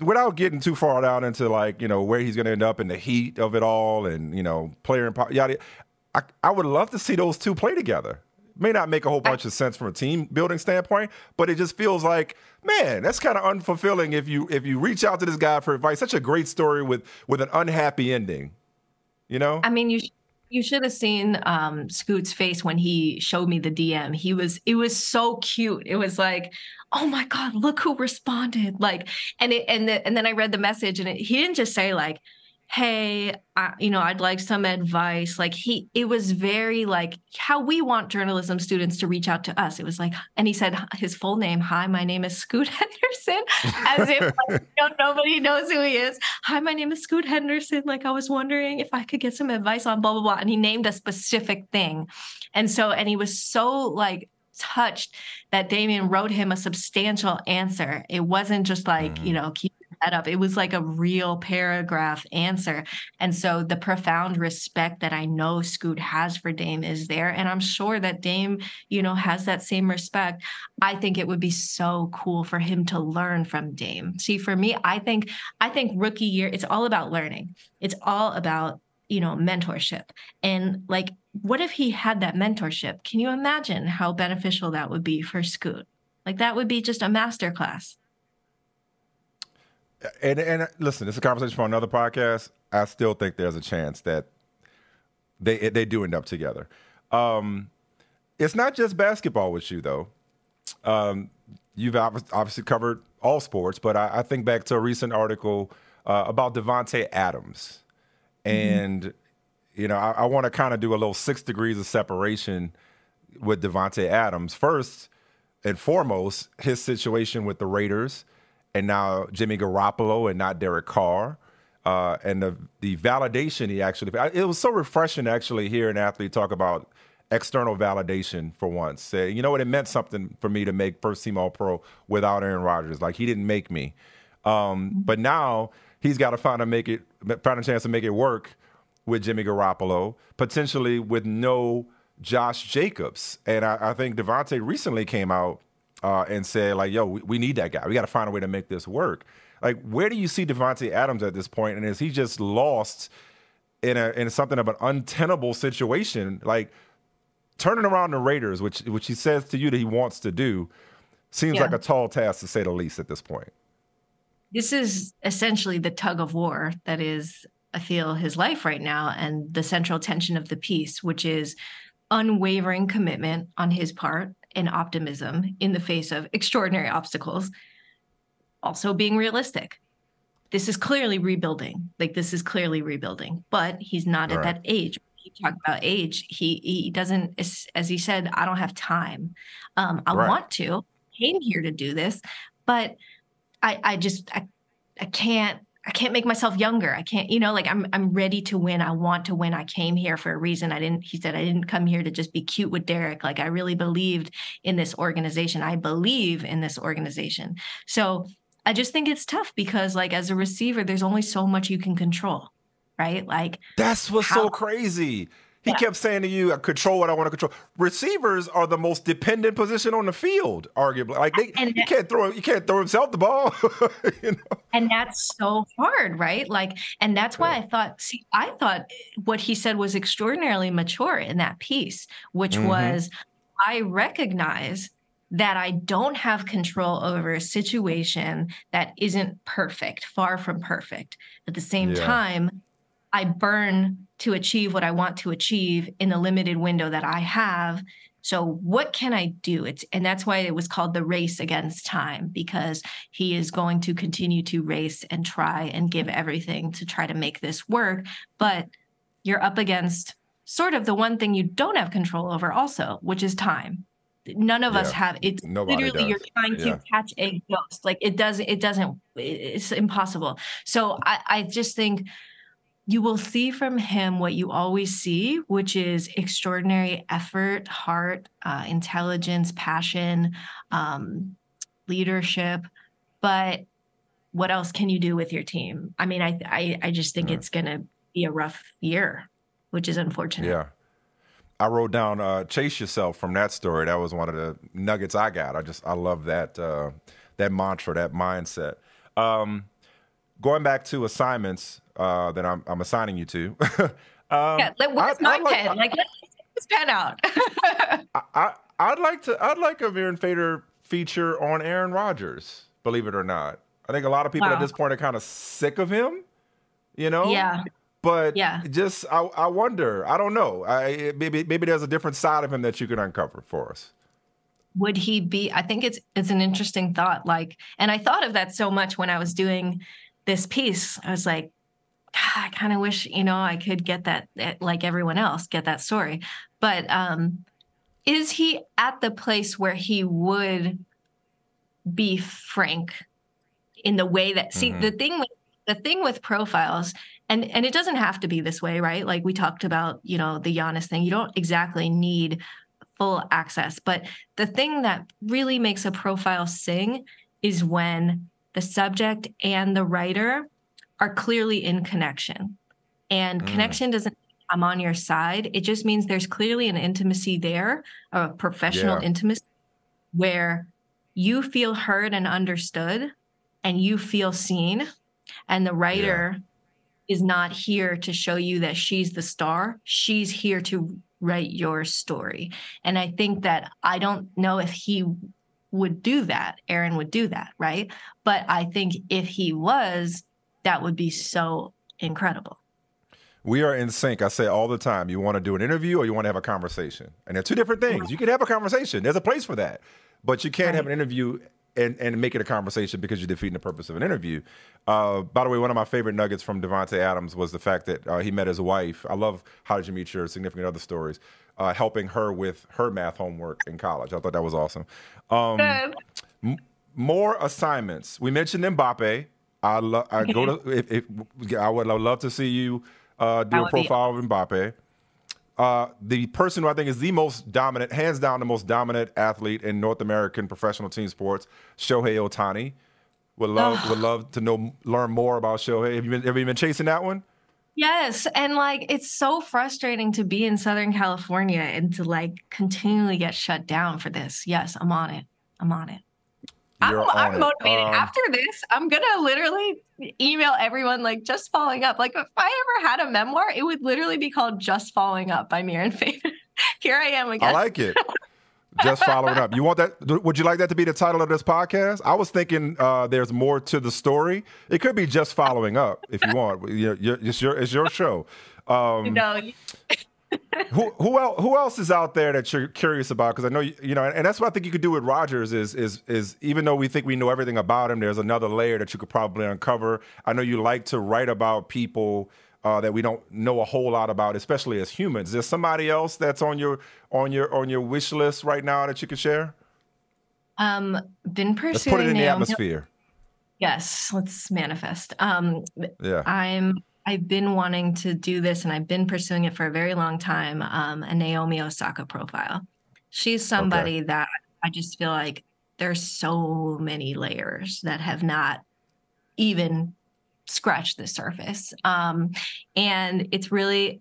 without getting too far down into like, you know, where he's going to end up in the heat of it all and, you know, player and yada, I would love to see those two play together. May not make a whole bunch of sense from a team building standpoint, but it just feels like, man, that's kind of unfulfilling if you reach out to this guy for advice. Such a great story with an unhappy ending, you know? I mean, you should have seen Scoot's face when he showed me the DM. It was so cute. It was like, oh my God, look who responded. Like, and then I read the message, and he didn't just say like, hey, I'd like some advice. Like it was very like how we want journalism students to reach out to us. It was like, and he said his full name. Hi, my name is Scoot Henderson. As if like, nobody knows who he is. Hi, my name is Scoot Henderson. Like I was wondering if I could get some advice on blah, blah, blah. And he named a specific thing. And he was so like touched that Damian wrote him a substantial answer. It wasn't just like, you know, keep your head up. It was like a real paragraph answer. And so the profound respect that I know Scoot has for Dame is there. And I'm sure that Dame, you know, has that same respect. I think it would be so cool for him to learn from Dame. See, for me, I think rookie year, it's all about learning. It's all about, you know, mentorship. And like, what if he had that mentorship? Can you imagine how beneficial that would be for Scoot? Like, that would be just a masterclass. And listen, this is a conversation for another podcast. I still think there's a chance that they do end up together. It's not just basketball with you, though. You've obviously covered all sports, but I think back to a recent article about Davante Adams. And, you know, I want to kind of do a little 6 degrees of separation with Davante Adams. First and foremost, his situation with the Raiders and now Jimmy Garoppolo and not Derek Carr, and the validation he actually – it was so refreshing to actually hear an athlete talk about external validation for once. Say, you know what, it meant something for me to make first-team All-Pro without Aaron Rodgers. Like, he didn't make me. But now – he's got to find a chance to make it work with Jimmy Garoppolo, potentially with no Josh Jacobs. And I think Davante recently came out and said, like, yo, we need that guy. We got to find a way to make this work. Like, where do you see Davante Adams at this point? And is he just lost in something of an untenable situation? Like, turning around the Raiders, which he says to you that he wants to do, seems like a tall task, to say the least, at this point. This is essentially the tug of war that is, I feel, his life right now, and the central tension of the piece, which is unwavering commitment on his part and optimism in the face of extraordinary obstacles, also being realistic. This is clearly rebuilding. Like, this is clearly rebuilding, but he's not at that age. You talk about age. He doesn't, as he said, I don't have time. I want to, came here to do this, but I can't make myself younger. I can't, you know, like I'm ready to win. I want to win. I came here for a reason. He said, I didn't come here to just be cute with Derek. Like, I really believed in this organization. I believe in this organization. So I just think it's tough because, like, as a receiver, there's only so much you can control, right? Like, that's what's so crazy. He kept saying to you, I control what I want to control. Receivers are the most dependent position on the field, arguably. Like, he can't throw himself the ball. You know? And that's so hard, right? Like, and that's why I thought what he said was extraordinarily mature in that piece, which was, I recognize that I don't have control over a situation that isn't perfect, far from perfect. At the same time, I burn to achieve what I want to achieve in the limited window that I have. So what can I do? And that's why it was called the race against time, because he is going to continue to race and try and give everything to try to make this work. But you're up against sort of the one thing you don't have control over also, which is time. None of us have. It's nobody literally does. You're trying to catch a ghost. Like, it doesn't, it's impossible. So I just think, you will see from him what you always see, which is extraordinary effort, heart, intelligence, passion, leadership. But what else can you do with your team? I mean, I just think it's going to be a rough year, which is unfortunate. Yeah. I wrote down chase yourself from that story. That was one of the nuggets I got. I love that mantra, that mindset. Going back to assignments that I'm assigning you to. Where's my pen? Let's take this pen out. I'd like a Mirin Fader feature on Aaron Rodgers, believe it or not. I think a lot of people at this point are kind of sick of him, you know? Yeah. But just, I wonder, I don't know. Maybe there's a different side of him that you can uncover for us. Would he be, I think it's an interesting thought. Like, and I thought of that so much when I was doing this piece. I was like, God, I kind of wish, you know, I could get that, like everyone else, get that story. But is he at the place where he would be frank in the way that, see, the thing with profiles, and it doesn't have to be this way, right? Like we talked about, you know, the Giannis thing. You don't exactly need full access. But the thing that really makes a profile sing is when the subject and the writer are clearly in connection. And connection doesn't mean I'm on your side. It just means there's clearly an intimacy there, a professional intimacy, where you feel heard and understood and you feel seen. And the writer is not here to show you that she's the star. She's here to write your story. And I think that I don't know if he would do that. Aaron would do that, right? But I think if he was, that would be so incredible. We are in sync. I say all the time, you want to do an interview or you want to have a conversation. And they're two different things. You can have a conversation. There's a place for that. But you can't have an interview and make it a conversation because you're defeating the purpose of an interview. By the way, one of my favorite nuggets from Davante Adams was the fact that he met his wife. I love How Did You Meet Your Significant Other stories, helping her with her math homework in college. I thought that was awesome. More assignments. We mentioned Mbappe. I would love to see you do a profile of Mbappe. The person who I think is the most dominant, hands down, the most dominant athlete in North American professional team sports, Shohei Ohtani. Would love to learn more about Shohei. Have you been chasing that one? Yes, and it's so frustrating to be in Southern California and to continually get shut down for this. Yes, I'm on it. I'm motivated. After this, I'm going to literally email everyone, Just Following Up. If I ever had a memoir, it would literally be called Just Following Up by Mirin Fader. Here I am again. I like it. Just Following Up. You want that? Would you like that to be the title of this podcast? I was thinking there's more to the story. It could be Just Following Up if you want. It's your show. No. Who else is out there that you're curious about? Because I know and that's what I think you could do with Rodgers is even though we think we know everything about him, there's another layer that you could probably uncover. I know you like to write about people that we don't know a whole lot about, especially as humans. Is there somebody else that's on your wish list right now that you could share? Been pursuing. Let's put it in the atmosphere. Yes, let's manifest. I've been wanting to do this and I've been pursuing it for a very long time, a Naomi Osaka profile. She's somebody that I just feel like there's so many layers that have not even scratched the surface. And it's really,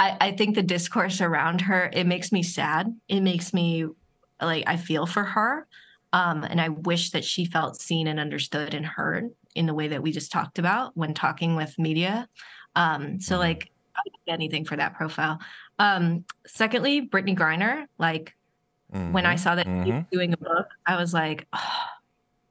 I think the discourse around her, it makes me sad. It makes me I feel for her. And I wish that she felt seen and understood and heard in the way that we just talked about when talking with media. So I would do anything for that profile. Secondly, Brittany Griner, when I saw that he was doing a book, I was like, oh, I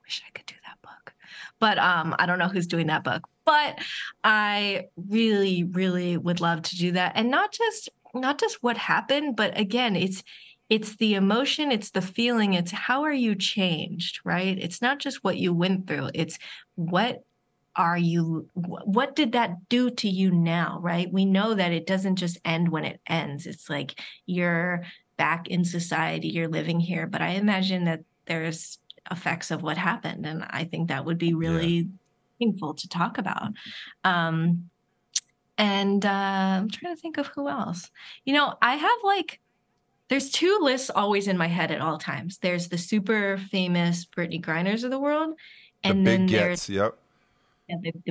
wish I could do that book. But I don't know who's doing that book. But I really, really would love to do that. And not just what happened, but again, it's the emotion, it's the feeling, it's how are you changed, right? It's not just what you went through, it's what did that do to you now, right? We know that it doesn't just end when it ends. It's you're back in society, you're living here, but I imagine that there's effects of what happened, and I think that would be really painful to talk about. I'm trying to think of who else. I have there's two lists always in my head at all times. There's the super famous Brittany Griners of the world. And the big gets, the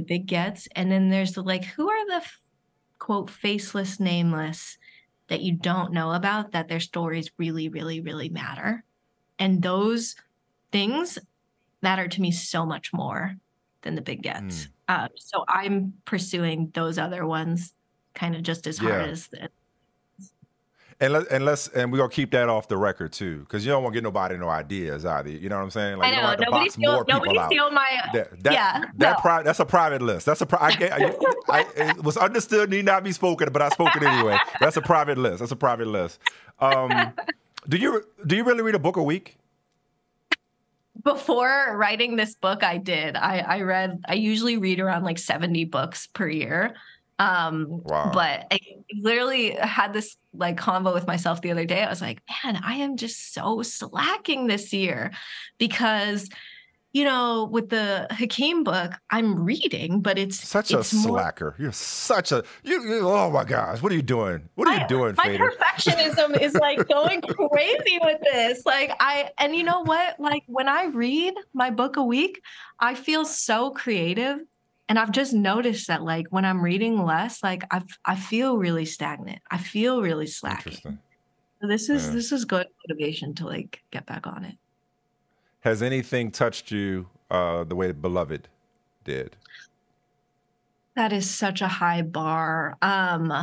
big gets. And then there's the who are the quote, faceless, nameless that you don't know about, that their stories really, really, really matter. And those things matter to me so much more than the big gets. So I'm pursuing those other ones kind of just as hard as the. And we're going to keep that off the record, too, because you don't want to get nobody no ideas either. You know what I'm saying? I know. That's a private list. That's a it was understood, need not be spoken, but I spoke it anyway. That's a private list. That's a private list. Do you really read a book a week? Before writing this book, I did. I usually read around 70 books per year. Wow. But I literally had this convo with myself the other day. I was like, man, I am just so slacking this year because you know, with the Hakeem book, I'm reading, but it's such a slacker. You're such a, oh my gosh, what are you doing? What are you doing, Fader? My perfectionism is like going crazy with this. And you know what? Like when I read my book a week, I feel so creative. And I've just noticed that like when I'm reading less, like I feel really stagnant. I feel really slack. So this is good motivation to like get back on it. Has anything touched you the way Beloved did? That is such a high bar. I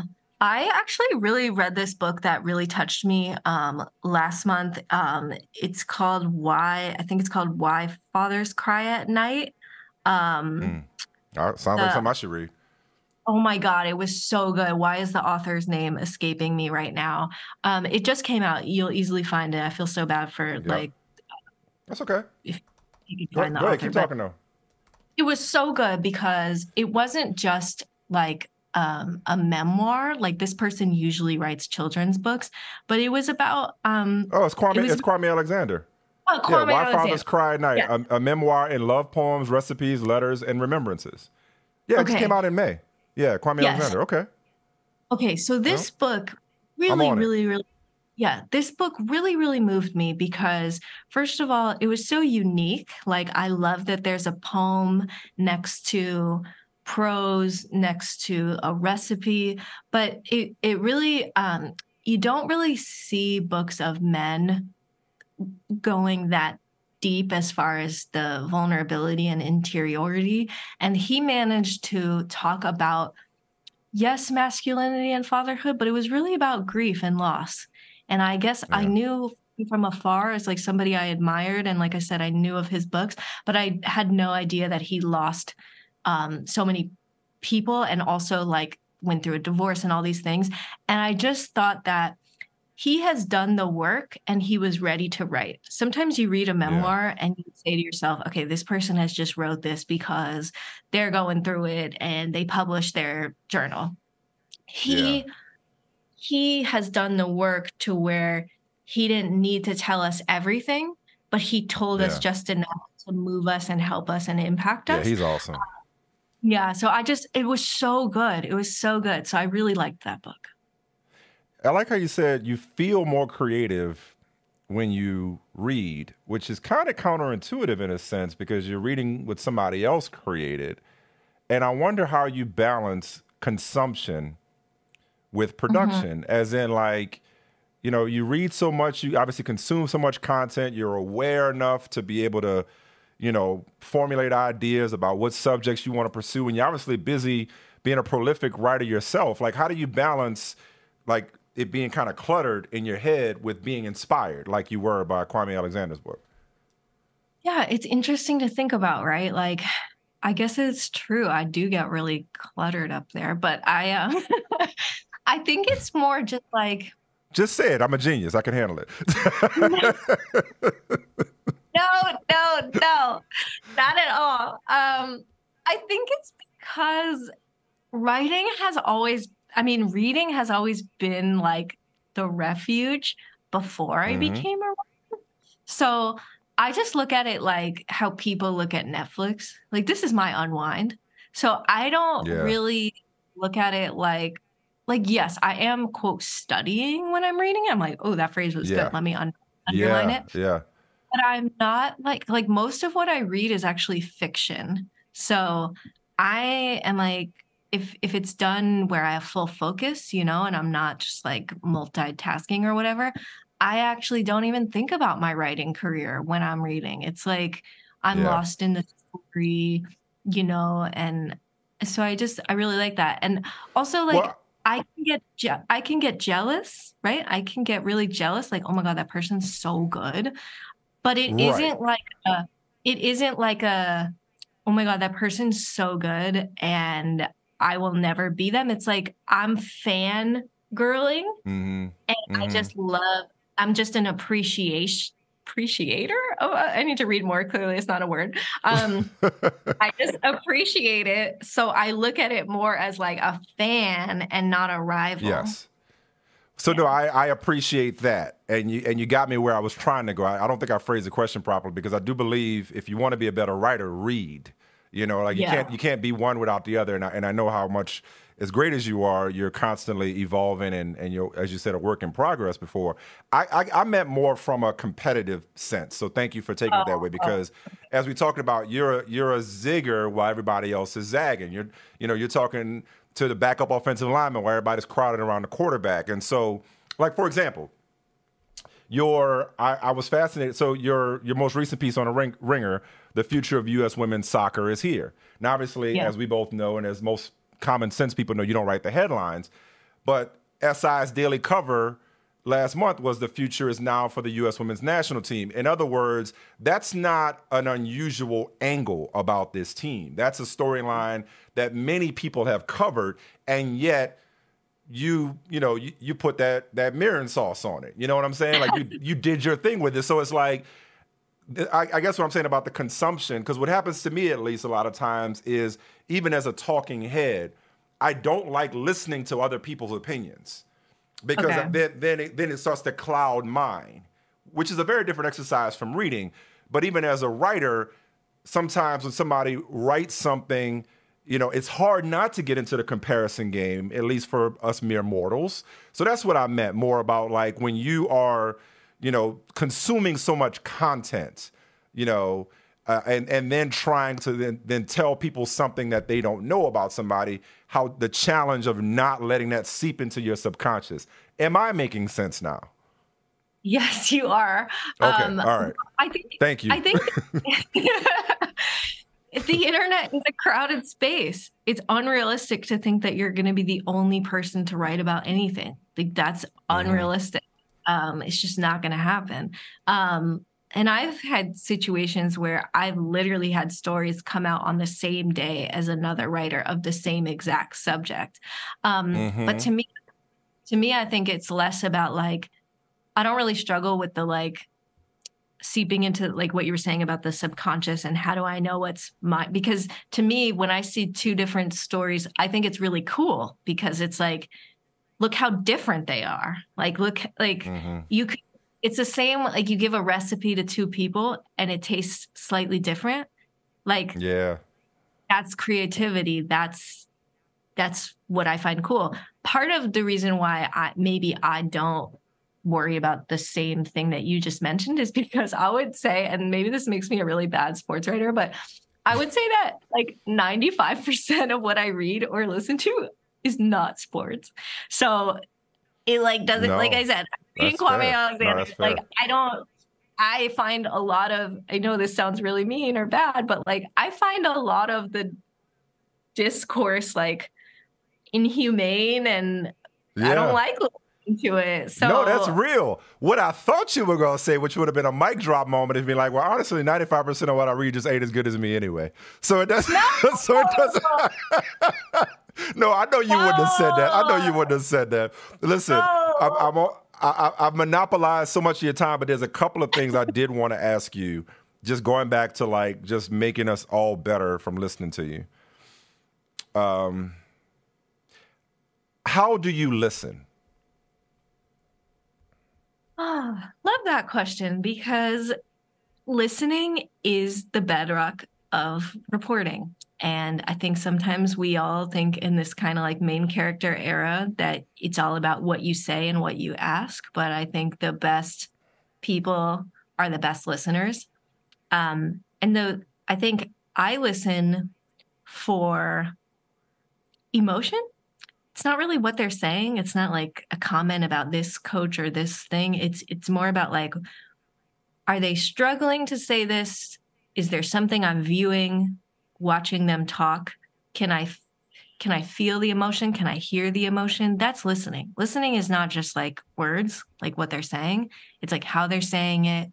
actually really read this book that really touched me last month. It's called Why Fathers Cry at Night. Sounds like something I should read. Oh my God, it was so good. Why is the author's name escaping me right now? It just came out. You'll easily find it. I feel so bad for That's okay. If you can find the author, keep talking though. It was so good because it wasn't just like a memoir. Like this person usually writes children's books, but it was about. It's Kwame Alexander. Oh, Kwame Alexander. Why Fathers Cry at Night, yeah. a memoir in love poems, recipes, letters, and remembrances. Yeah, it just came out in May. Yeah, Kwame Alexander. Okay. Okay, so this book really moved me because, first of all, it was so unique. Like, I love that there's a poem next to prose, next to a recipe, but it really, you don't really see books of men going that deep as far as the vulnerability and interiority. And he managed to talk about, yes, masculinity and fatherhood, but it was really about grief and loss. And I guess I knew from afar as like somebody I admired. And like I said, I knew of his books, but I had no idea that he lost so many people and also like went through a divorce and all these things. And I just thought that he has done the work and he was ready to write. Sometimes you read a memoir and you say to yourself, okay, this person has just wrote this because they're going through it and they published their journal. He has done the work to where he didn't need to tell us everything, but he told us just enough to move us and help us and impact us. Yeah, he's awesome. So it was so good. It was so good. So I really liked that book. I like how you said you feel more creative when you read, which is kind of counterintuitive in a sense because you're reading what somebody else created. And I wonder how you balance consumption with production, as in like, you know, you read so much, you obviously consume so much content, you're aware enough to be able to, you know, formulate ideas about what subjects you want to pursue. And you're obviously busy being a prolific writer yourself. Like, how do you balance like it being kind of cluttered in your head with being inspired like you were by Kwame Alexander's book? Yeah, it's interesting to think about, right? Like, I guess it's true. I do get really cluttered up there, but I think it's more just like... Just say it. I'm a genius. I can handle it. No. Not at all. I think it's because reading has always been like the refuge before I became a writer. So I just look at it like how people look at Netflix. Like, this is my unwind. So I don't really look at it like, yes, I am, quote, studying when I'm reading. I'm like, oh, that phrase was good. Let me underline it. Yeah. But I'm not like most of what I read is actually fiction. So I am like, if it's done where I have full focus, you know, and I'm not just like multitasking or whatever, I actually don't even think about my writing career when I'm reading. It's like I'm lost in the story, you know, and so I really like that. And also like... Well, I can get jealous, right? I can get really jealous, like, oh my God, that person's so good. But it isn't like a oh my God, that person's so good and I will never be them. It's like I'm fangirling I just love, I'm just an appreciator. Oh, I need to read more clearly. It's not a word. I just appreciate it. So I look at it more as like a fan and not a rival. Yes. So no, I appreciate that, and you got me where I was trying to go. I don't think I phrased the question properly, because I do believe if you want to be a better writer, read. You know, like you can't be one without the other. And I know how much, as great as you are, you're constantly evolving, and you're, as you said, a work in progress. Before I meant more from a competitive sense. So thank you for taking it that way, because as we talked about, you're a zigger while everybody else is zagging. You're talking to the backup offensive lineman where everybody's crowded around the quarterback. And so, like, for example, I was fascinated. So your most recent piece on The Ringer, the future of U.S. women's soccer is here. Now, obviously, as we both know, and as most common sense people know, you don't write the headlines. But SI's daily cover last month was the future is now for the U.S. women's national team. In other words, that's not an unusual angle about this team. That's a storyline that many people have covered, and yet you put that Mirin sauce on it. You know what I'm saying? Like you did your thing with it. So it's like, I guess what I'm saying about the consumption, because what happens to me at least a lot of times is, even as a talking head, I don't like listening to other people's opinions. Because then it starts to cloud mine, which is a very different exercise from reading. But even as a writer, sometimes when somebody writes something, it's hard not to get into the comparison game, at least for us mere mortals. So that's what I meant more about, like, when you are, consuming so much content, and then trying to then tell people something that they don't know about somebody, how the challenge of not letting that seep into your subconscious. Am I making sense now? Yes, you are. Okay, all right. Thank you. I think the internet is a crowded space. It's unrealistic to think that you're going to be the only person to write about anything. Like, that's unrealistic. It's just not going to happen. And I've had situations where I've literally had stories come out on the same day as another writer of the same exact subject. But to me, I think it's less about, like, I don't really struggle with the, like, seeping into, like, what you were saying about the subconscious and how do I know what's mine? Because to me, when I see two different stories, I think it's really cool, because it's like, look how different they are. Like, look, like you could, it's the same, like, you give a recipe to two people and it tastes slightly different. Like, yeah, that's creativity. That's what I find cool. Part of the reason why I don't worry about the same thing that you just mentioned is because I would say, and maybe this makes me a really bad sports writer, but I would say that, like, 95% of what I read or listen to is not sports. So it, like, doesn't, no, like I said, being Kwame Alexander, no, like, I find a lot of, I know this sounds really mean or bad, but, like, I find a lot of the discourse, like, inhumane, and I don't like listening to it. So, no, that's real. What I thought you were going to say, which would have been a mic drop moment, is be like, well, honestly, 95% of what I read just ain't as good as me anyway. So it doesn't, no! So it doesn't. No, I know you wouldn't have said that. I know you wouldn't have said that. Listen, no. I've monopolized so much of your time, but there's a couple of things I did want to ask you, just going back to, like, just making us all better from listening to you. How do you listen? Oh, love that question, because listening is the bedrock of reporting. And I think sometimes we all think in this kind of, like, main character era that it's all about what you say and what you ask. But I think the best people are the best listeners. I think I listen for emotion. It's not really what they're saying. It's not like a comment about this coach or this thing. It's more about, like, are they struggling to say this? Is there something I'm viewing? Watching them talk, can I feel the emotion? Can I hear the emotion? That's listening. Listening is not just, like, words, like what they're saying. It's, like, how they're saying it.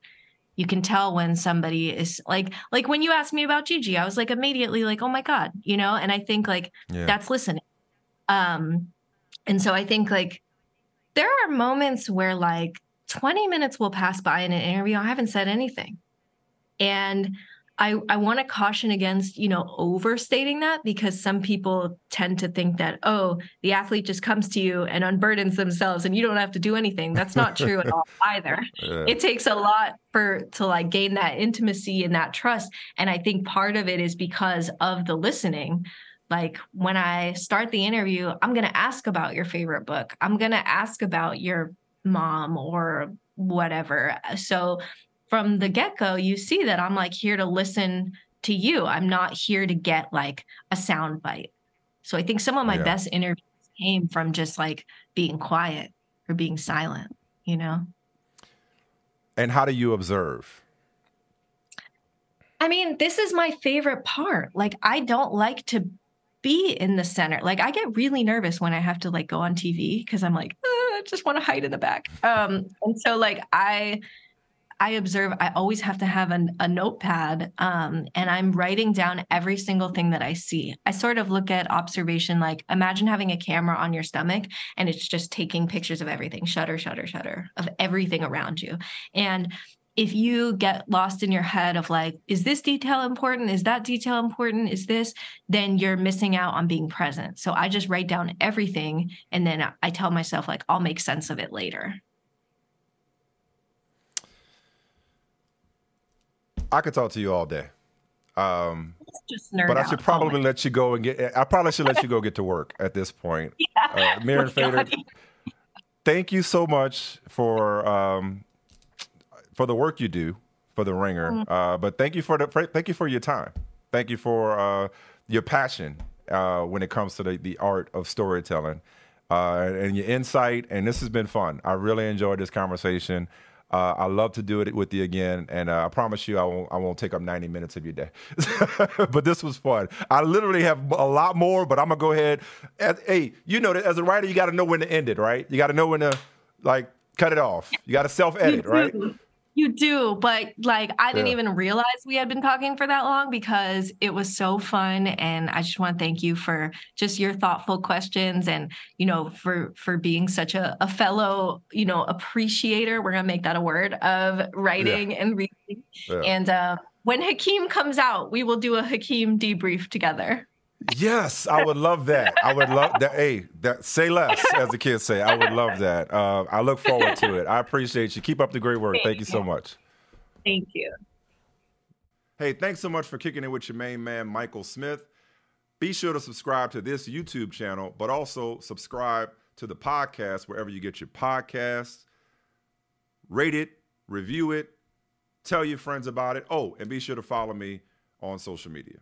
You can tell when somebody is like when you asked me about Gigi, I was, like, immediately, like, oh my God, And I think, like, that's listening. And so I think, like, there are moments where, like, 20 minutes will pass by in an interview. I haven't said anything. And I want to caution against, overstating that, because some people tend to think that, oh, the athlete just comes to you and unburdens themselves and you don't have to do anything. That's not true at all either. Yeah. It takes a lot to gain that intimacy and that trust. And I think part of it is because of the listening. Like, when I start the interview, I'm going to ask about your favorite book. I'm going to ask about your mom or whatever. So from the get-go, you see that I'm here to listen to you. I'm not here to get a sound bite. So I think some of my best interviews came from just being quiet or being silent, And how do you observe? I mean, this is my favorite part. I don't like to be in the center. I get really nervous when I have to go on TV, because I'm I just want to hide in the back. And so I observe. I always have to have a notepad, and I'm writing down every single thing that I see. I sort of look at observation, imagine having a camera on your stomach and it's just taking pictures of everything, shutter, shutter, shutter, of everything around you. And if you get lost in your head of is this detail important? Is that detail important? Is this? Then you're missing out on being present. So I just write down everything, and then I tell myself I'll make sense of it later. I could talk to you all day, but I should probably let you go and get. I probably should let you go get to work at this point. Yeah. Mirin Fader, thank you so much for the work you do for The Ringer, but thank you for your time. Thank you for your passion when it comes to the art of storytelling and your insight. And this has been fun. I really enjoyed this conversation. I love to do it with you again, and I promise you I won't take up 90 minutes of your day. But this was fun. I literally have a lot more, but I'm gonna go ahead. Hey, as a writer, you got to know when to end it, right? You got to know when to cut it off. You got to self-edit, right? You do, but I didn't even realize we had been talking for that long, because it was so fun. And I just want to thank you for just your thoughtful questions and, for being such a fellow, appreciator. We're going to make that a word of writing and reading. Yeah. And when Hakeem comes out, we will do a Hakeem debrief together. Yes, I would love that. I would love that. Hey, say less, as the kids say. I would love that. I look forward to it. I appreciate you. Keep up the great work. Thank you so much. Thank you. Hey, thanks so much for kicking it with your main man, Michael Smith. Be sure to subscribe to this YouTube channel, but also subscribe to the podcast wherever you get your podcasts. Rate it, review it, tell your friends about it. Oh, and be sure to follow me on social media.